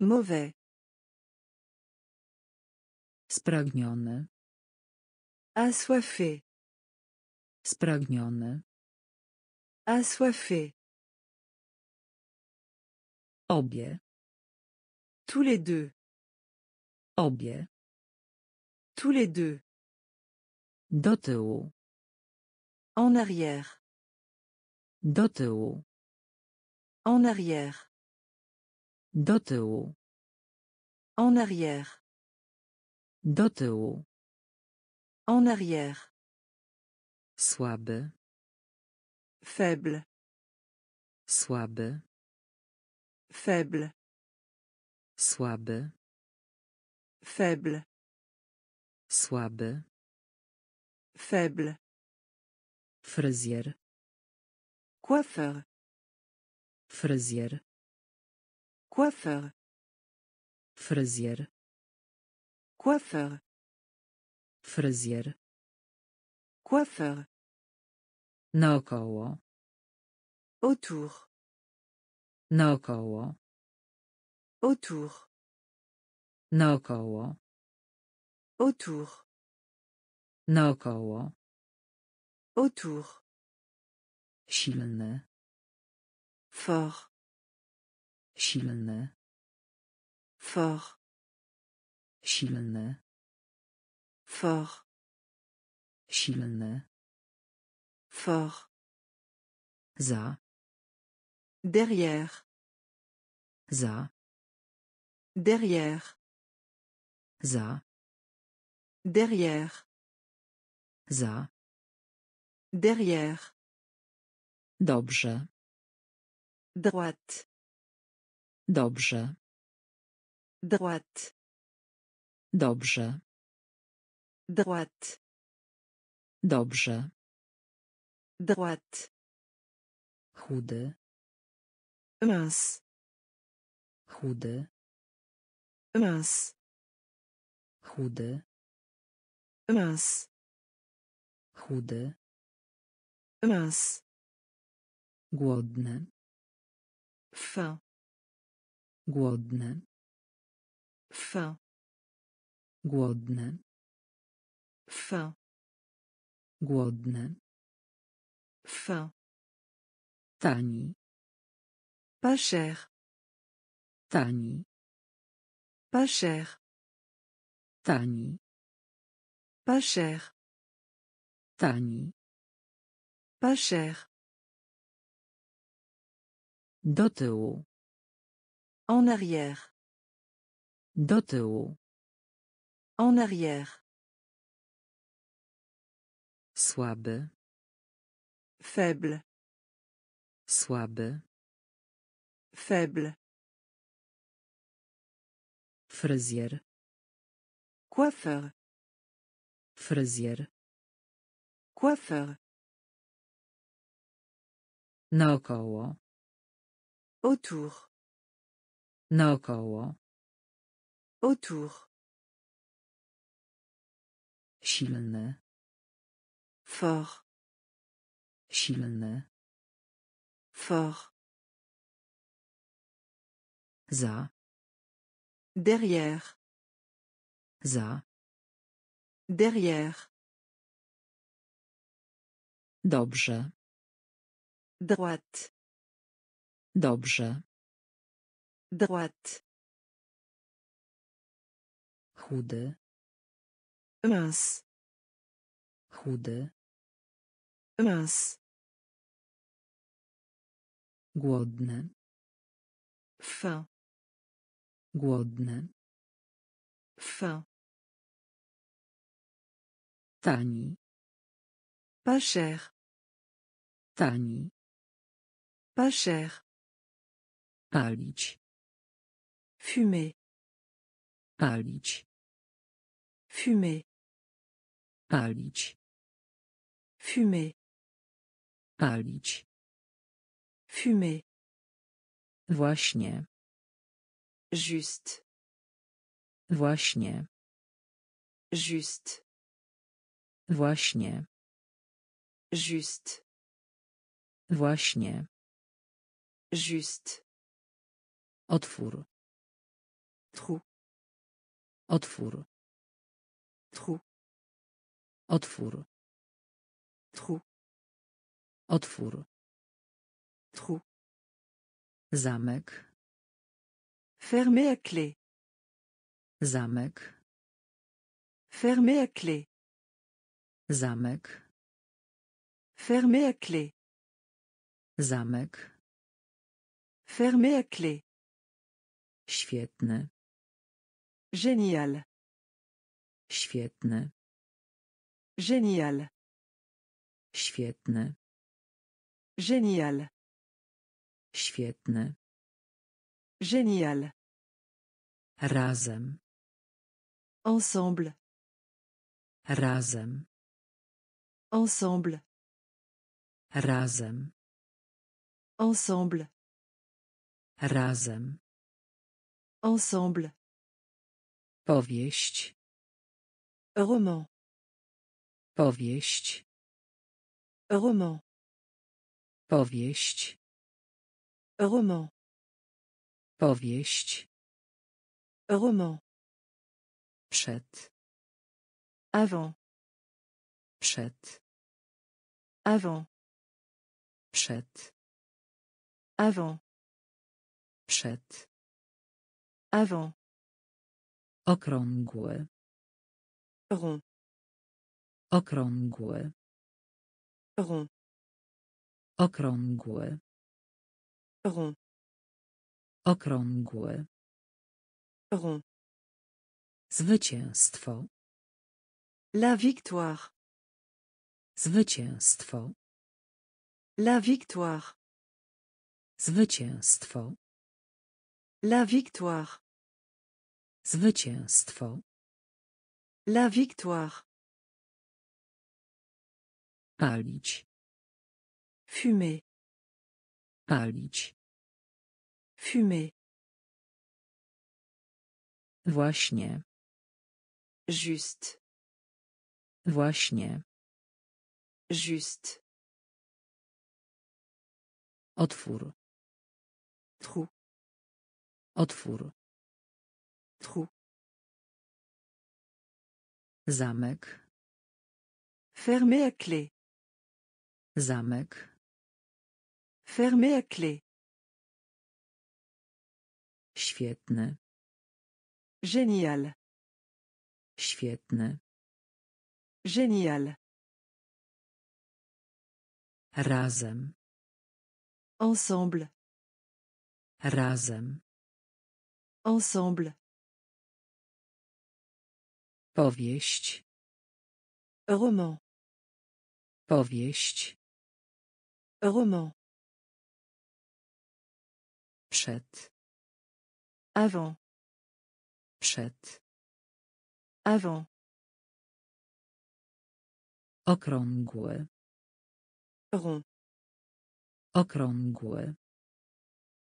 Mauvais. Spragniony. Assoiffé. Spragniony. Assoiffé. Obie. Tous les deux. Obie. Tous les deux. Do tyłu. En arrière. Do tyłu. En arrière. Do tyłu. En arrière. Do tyłu. En arrière. Słaby. Faible. Słaby. Faible. Słaby. Faible. Słaby. Faible. Fryzjer. Coiffeur. Fryzjer. Coiffeur. Fryzjer. Coiffeur. Fryzjer. Coiffeur. Naokoło. Autour. Naokoło. Autour. Naokoło. Autour. Naokoło. Autour. Silny. Fort. Silny. Fort. Silny. Fort. Silny. Fort. Za. Derrière. Za. Derrière. Za. Derrière. Za. Derrière. Dobrze. Droite. Dobrze. Droite. Dobrze. Droite. Dobrze. Droite. Chudy. Mince. Chudy. Mince. Chudy. Mince. Chudy. Mince. Głodny. Faim. Głodny. Faim. Głodny. Faim. Głodny. Faim. Tani. Pas cher. Tani. Pas cher. Tani. Pas cher. Tani. Pas cher. Do tyłu. En arrière. Do tyłu. En arrière. Słaby. Faible. Słaby. Faible. Fryzjer. Coiffeur. Fryzjer. Coiffeur. Naokoło. Autour. Naokoło. Autour. Silny. Fort. Silny. Fort. Za. Derrière. Za. Derrière. Dobrze. Droite. Dobrze. Droite. Chudy. Mince. Chudy. Mince. Głodny. Faim. Głodny. Faim. Tani. Pas cher. Tani. Pas cher. Palić. Fumer. Palić. Fumer. Palić. Fumer. Palić. Fumer. Właśnie. Juste. Właśnie. Juste. Właśnie. Juste. Właśnie. Juste. Otwór. Trou. Otwór. Trou. Otwór. Trou. Otwór. Trou. Zamek. Fermé à clé. Zamek. Fermé à clé. Zamek. Fermé à clé. Zamek. Fermé à clé. Świetny. Génial. Świetny. Génial. Świetny. Génial. Świetny. Génial. Razem. Ensemble. Razem. Ensemble. Razem. Ensemble. Razem. Ensemble. Powieść. Roman. Powieść. Roman. Powieść. Roman. Powieść. Roman. Przed. Avant. Przed. Avant. Przed. Avant. Przed. Avant. Okrągły. Rond. Okrągły. Rond. Okrągły. Rond. Okrągły. Rond. Zwycięstwo. La victoire. Zwycięstwo. La victoire. Zwycięstwo. La victoire. Zwycięstwo. La victoire. Palić. Fumer. Palić. Fumer. Właśnie. Juste. Właśnie. Juste. Otwór. Trou. Otwór. Trou. Zamek. Fermé à clé. Zamek. Fermé à clé. Świetny. Génial. Świetny. Génial. Razem. Ensemble. Razem. Ensemble. Powieść. Roman. Powieść. Roman. Przed. Avant. Przed. Avant. Okrągły. Rond. Okrągły.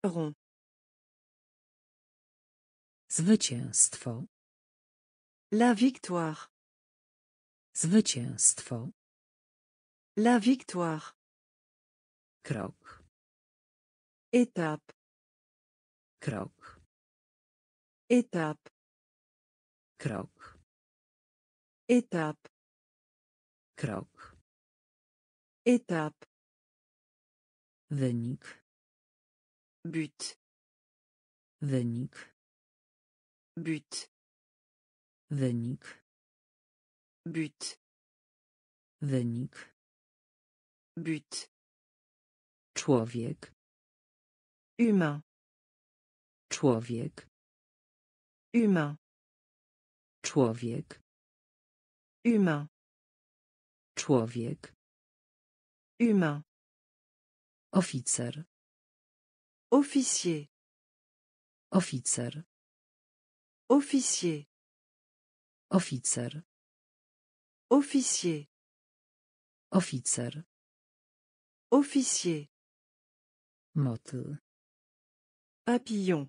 Rond. Zwycięstwo. La victoire. Zwycięstwo. La victoire. Krok. Étape. Krok. Étape. Krok. Étape. Krok. Étape. Wynik. But. Wynik. But. Wynik. But. Wynik. But. Człowiek. Humain. Człowiek. Humain. Człowiek. Humain. Człowiek. Humain. Oficer. Officier. Oficer. Officier. Oficer. Officier. Oficer. Officier. Motyl. Papillon.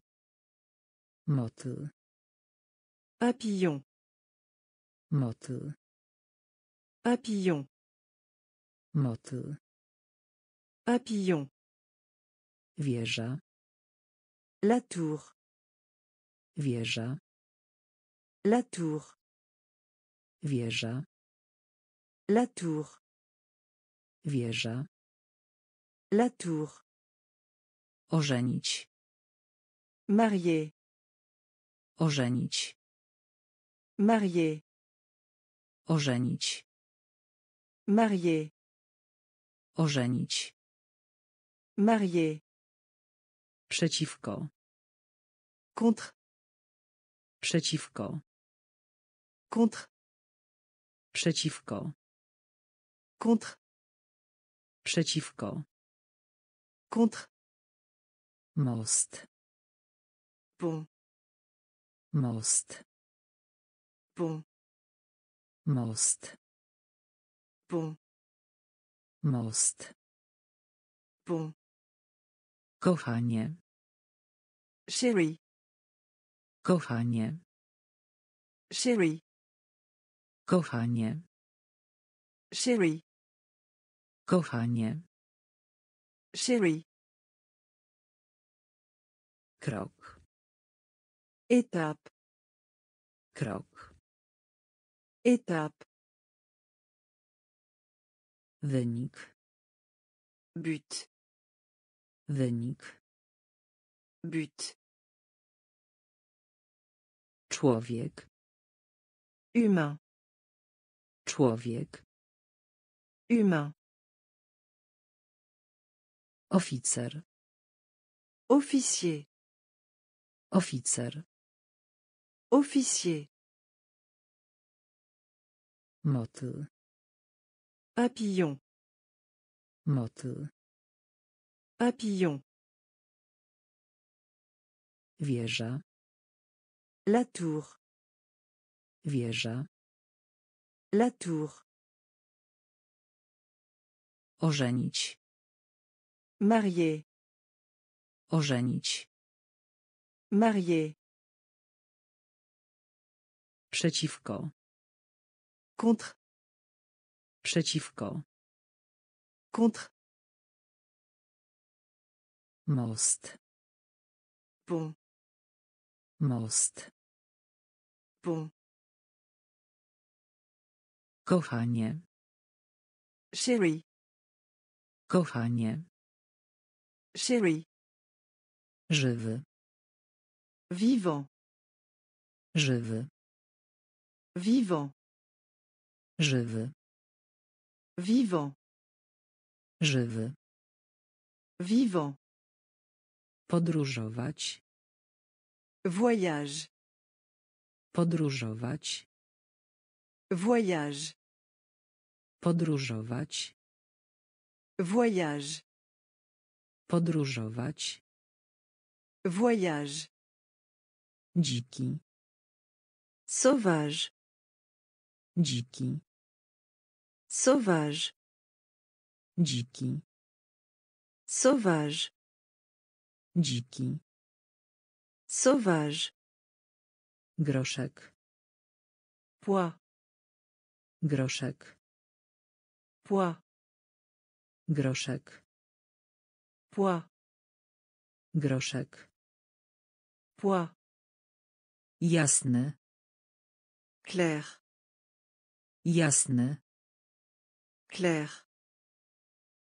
Motyl. Papillon. Motyl. Papillon. Motyl. Papillon. Wieża. La tour. Wieża. La tour. Wieża. La tour. Wieża. La tour. Ożenić. Marié. Ożenić. Marié. Ożenić. Marié. Ożenić. Marié. Przeciwko. Contre. Przeciwko. Contre. Przeciwko. Contre. Przeciwko. Contre. Most. Pont. Most. Pont. Most. Pont. Most. Pont. Kochanie. Chérie. Kochanie. Chérie. Kochanie. Chérie. Kochanie. Chérie. Krok. Étape. Krok. Étape. Wynik. But. Wynik. But. Człowiek. Humain. Człowiek. Humain. Oficer. Officier. Oficer. Officier. Motyl. Papillon. Motyl. Papillon. Wieża. La tour. Wieża. La tour. Ożenić. Marié. Ożenić. Marié. Przeciwko. Contre. Przeciwko. Contre. Most. Pont. Most. Pont. Kochanie. Chérie. Kochanie. Chérie. Żywy. Vivant. Żywy. Vivant. Żywy. Vivant. Żywy. Vivant. Podróżować. Voyage. Podróżować. Voyage. Podróżować. Voyage. Podróżować. Voyage. Dziki. Sauvage. Dziki. Sauvage. Dziki. Sauvage. Dziki. Sauvage. Groszek. Pois. Groszek. Pois. Groszek. Pois. Groszek. Pois. Jasny. Clair. Jasny. Clair.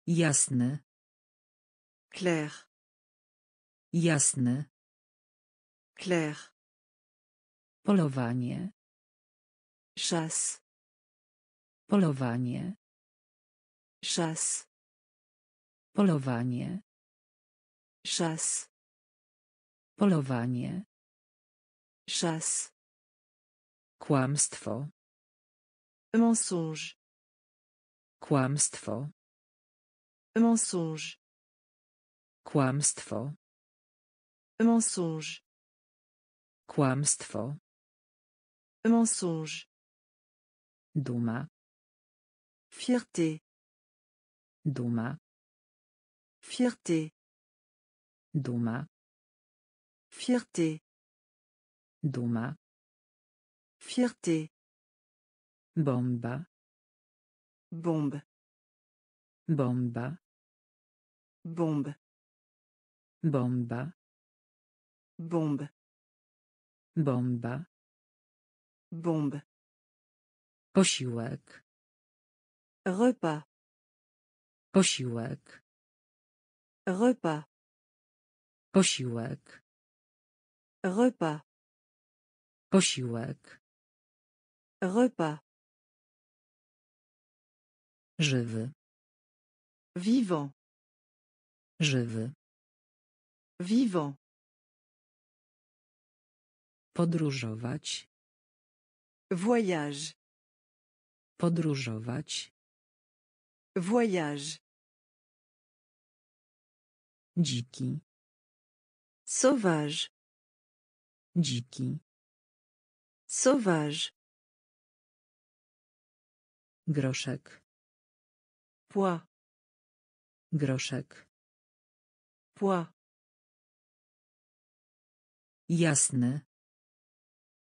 Jasny. Clair. Jasny. Clair. Polowanie. Chasse. Polowanie. Chasse. Polowanie. Chasse. Polowanie. Chasse. Kłamstwo. Mensonge. Kłamstwo. Mensonge. Kłamstwo. Mensonge. Kłamstwo. Mensonge. Duma. Fierté. Duma. Fierté. Duma. Fierté. Duma. Fierté. Bomba. Bombe. Bomba. Bombe. Bomba. Bombe. Bomba. Bombe. Posiłek. Repas. Posiłek. Repas. Posiłek. Repas. Posiłek. Repas. Żywy. Vivant. Żywy. Vivant. Podróżować. Voyage. Podróżować. Voyage. Dziki. Sauvage. Dziki. Sauvage. Groszek. Pois. Groszek. Pois. Jasny.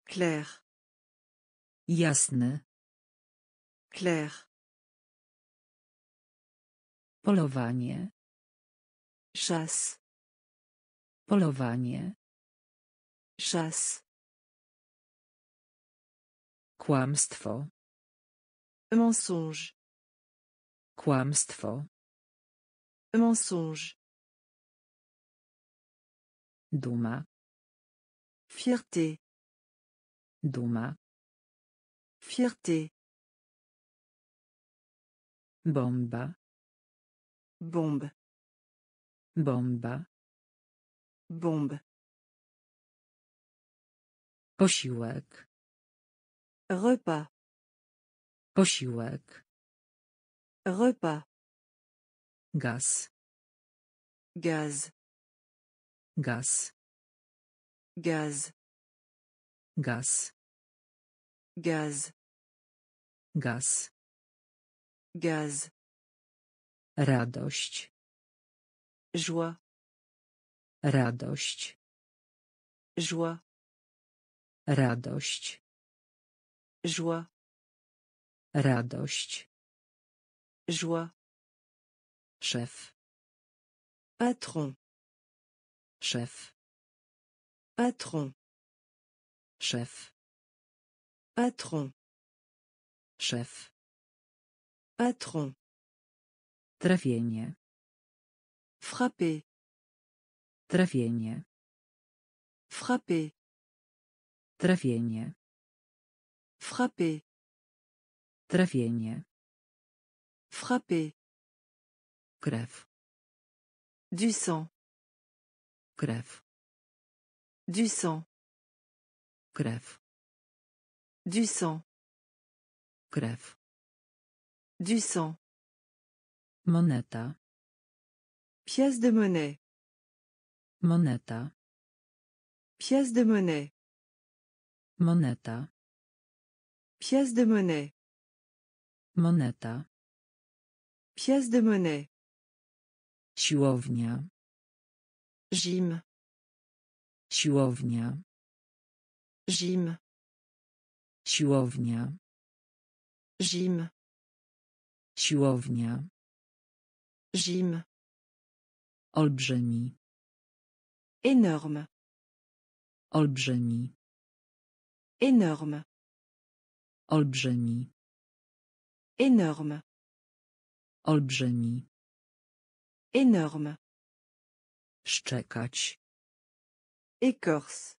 Clair. Jasny. Clair. Polowanie. Chasse. Polowanie. Chasse. Kłamstwo. Mensonge. Kłamstwo. Mensonge. Duma. Fierté. Duma. Fierté. Bomba. Bombe. Bomba. Bombe. Posiłek. Repas. Posiłek. Repas. Gaz. Gaz. Gaz. Gaz. Gaz. Gaz. Gaz. Gaz. Radość. Joie. Radość. Joie. Radość. Joie. Radość. Joie. Chef. Patron. Chef. Patron. Chef. Patron. Chef. Patron. Trafienie. Frapper. Trafienie. Frapper. Trafienie. Frapper. Trafienie. Frapper. Krew. Du sang. Krew. Du sang. Krew. Du sang. Krew. Du sang. Moneta. Pièce de monnaie. Moneta. Pièce de monnaie. Moneta. Pièce de monnaie. Moneta. Pièce de monnaie. Siłownia. Gym. Siłownia. Gym. Siłownia. Gym. Siłownia. Gym. Olbrzymi. Énorme. Olbrzymi. Énorme. Olbrzymi. Énorme. Olbrzymi. Énorme. Szczekać. Écorce.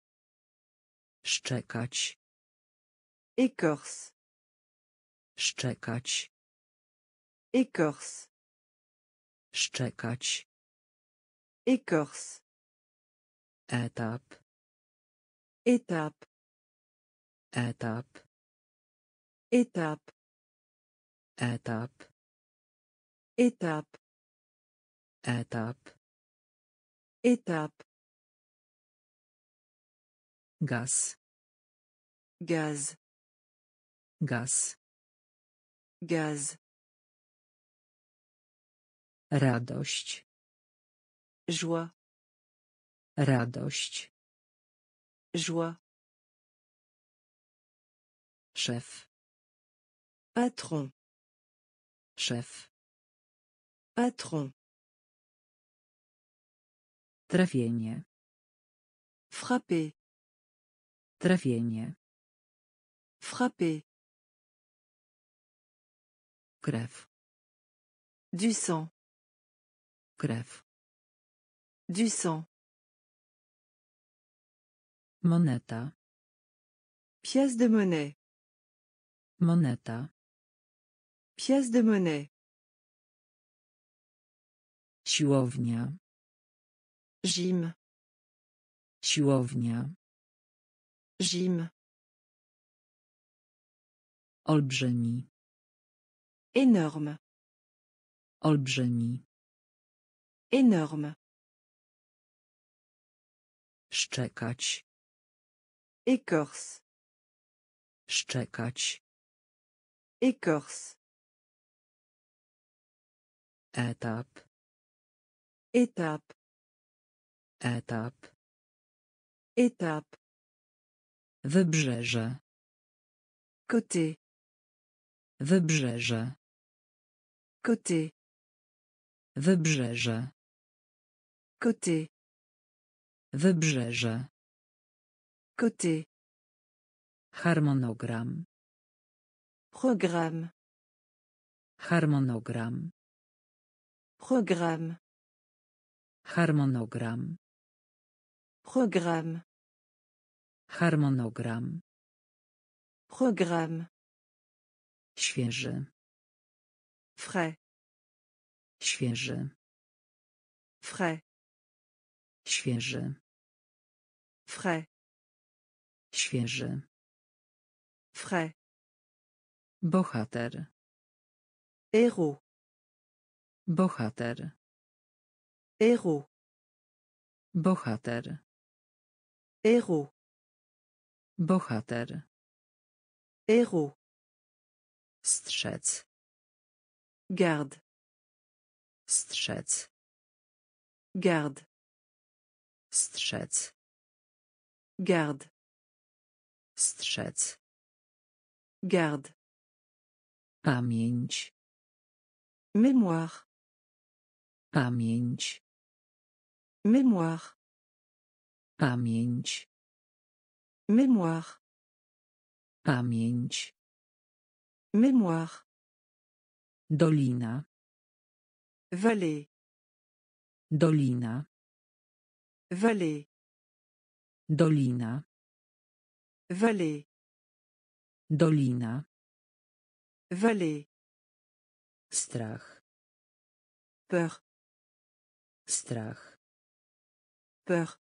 Szczekać. Écorce. Szczekać. Écorce. Szczekać. Écorce. Étape. Étape. Étape. Étape. Étape. Étape. Étape. Étape. Gaz. Gaz. Gaz. Gaz. Radość. Joie. Radość. Joie. Chef. Patron. Chef. Patron. Trafienie. Frapper. Trafienie. Frapper. Krew. Du sang. Krew. Du sang. Moneta. Pièce de monnaie. Moneta. Pièce de monnaie. Siłownia. Gym. Siłownia. Gym. Olbrzymi. Énorme. Olbrzymi. Énorme. Szczekać. Écorce. Szczekać. Écorce. Étape. Étape. Étape. Étape. Wybrzeże. Côté. Wybrzeże. Côté. Wybrzeże. Côté. Wybrzeże. Côté. Harmonogram. Programme. Harmonogram. Programme. Harmonogram. Programme. Harmonogram. Programme. Świeży. Frais. Świeży. Frais. Świeży. Frais. Świeży. Frais. Bohater. Héros. Bohater. Héros. Bohater. Héros. Bohater. Héros. Strzec. Garde. Strzec. Garde. Strzec. Garde. Strzec. Garde. Pamięć. Mémoire. Pamięć. Mémoire. Pamięć. Mémoire. Pamięć. Mémoire. Dolina. Vallée. Dolina. Vallée. Dolina. Vallée. Dolina. Vallée. Strach. Peur. Strach. Peur.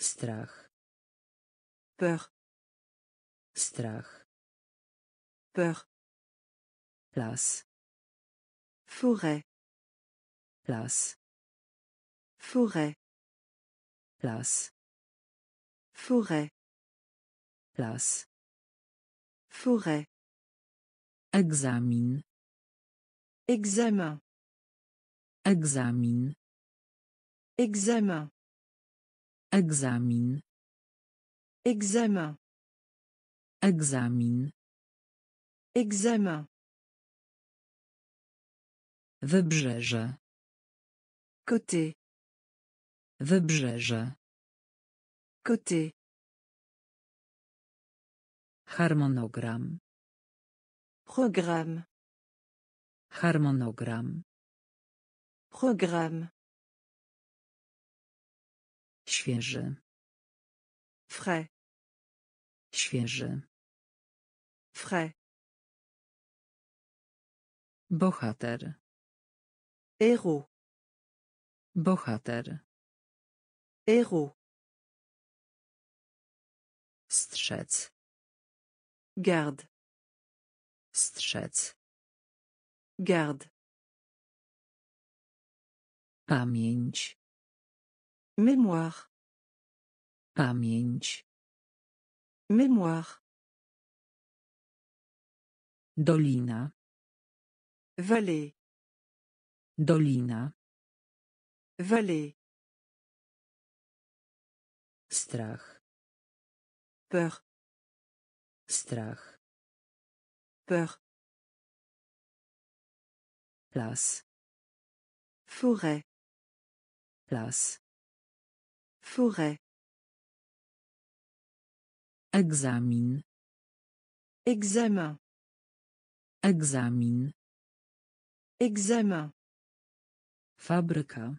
Strach. Peur. Strach. Peur. Place. Forêt. Place. Forêt. Place. Forêt. Place. Forêt. Examen. Examen. Examen. Examen. Examen. Examen. Examen. Examen. Wybrzeże. Côté. Wybrzeże. Côté. Harmonogram. Programme. Harmonogram. Programme. Świeży. Frais. Świeży. Frais. Bohater. Héros. Bohater. Héros. Strzec. Garde. Strzec. Garde. Pamięć. Mémoire. Pamięć. Mémoire. Dolina. Vallée. Dolina. Vallée. Strach. Peur. Strach. Peur. Place. Forêt. Place. Forêt. Examen. Examen. Examen. Examen. Fabryka.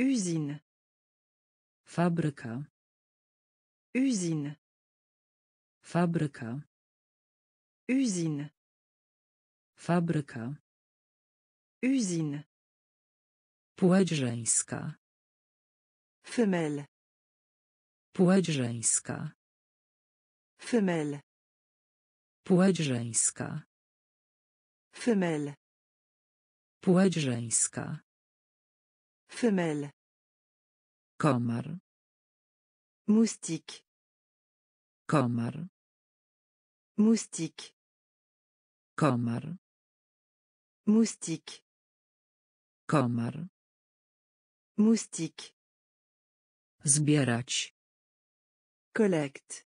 Usine. Fabryka. Usine. Fabryka. Usine. Fabryka. Usine. Płeć żeńska. Femelle. Płeć żeńska. Femelle. Płeć żeńska. Femelle. Płeć żeńska. Femelle. Komar. Moustique. Komar. Moustique. Komar. Moustique. Komar. Moustique. Zbierać. Collect.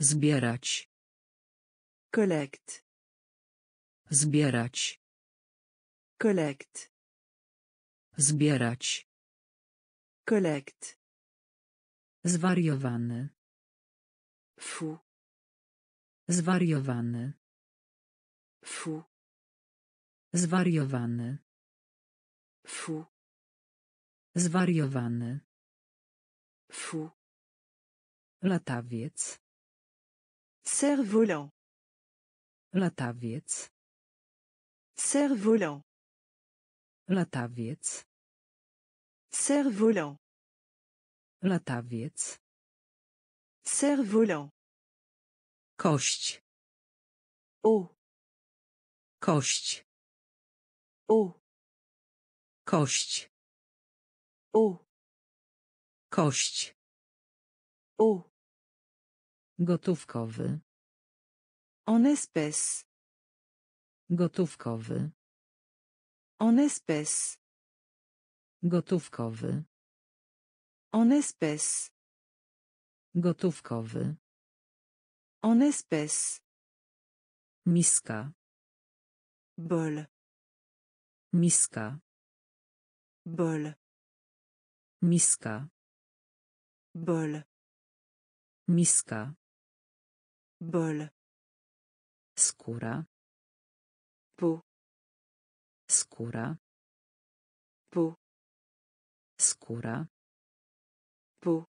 Zbierać. Collect. Zbierać. Collect. Zbierać. Collect. Zwariowany. Fou. Zwariowany. Fou. Zwariowany. Fou. Zwariowany. Fou. Latawiec. Cerf-volant. Latawiec. Cerf-volant. Latawiec. Cerf-volant. Latawiec. Cerf-volant. Kość. O. Kość. O. Kość. O. Kość. O. Gotówkowy. En espèce. Gotówkowy. En espèce. Gotówkowy. En espèce. Gotówkowy. En espèce. Miska. Bol. Miska. Bol. Miska. Bol. Miska. Bol. Skóra. Po. Skóra. Po. Skóra. Po.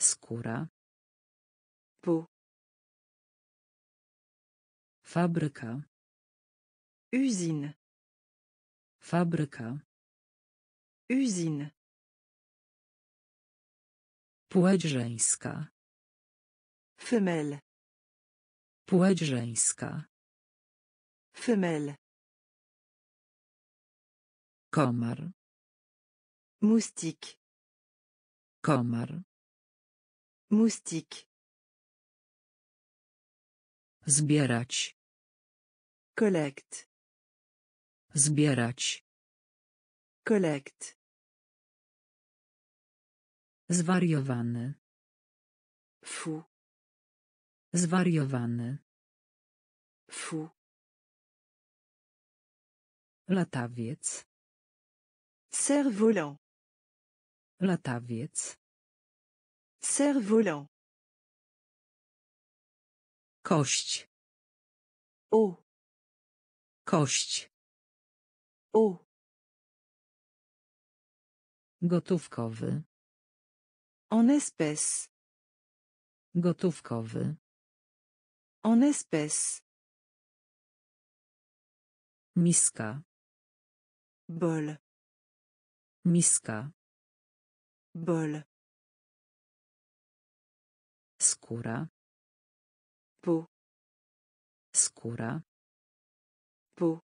Skóra. Po. Fabryka. Usine. Fabryka. Usine. Płeć żeńska. Femelle. Płeć żeńska. Femelle. Komar. Moustique. Komar. Moustique. Zbierać. Collect. Zbierać. Collect. Zwariowany. Fou. Zwariowany. Fou. Latawiec. Cerf-volant. Latawiec. Cerf-volant. Kość. O. Kość. O. Gotówkowy. En espèce. Gotówkowy. En espèce. Miska. Bol. Miska. Bol. Skóra. Po. Skóra. Po.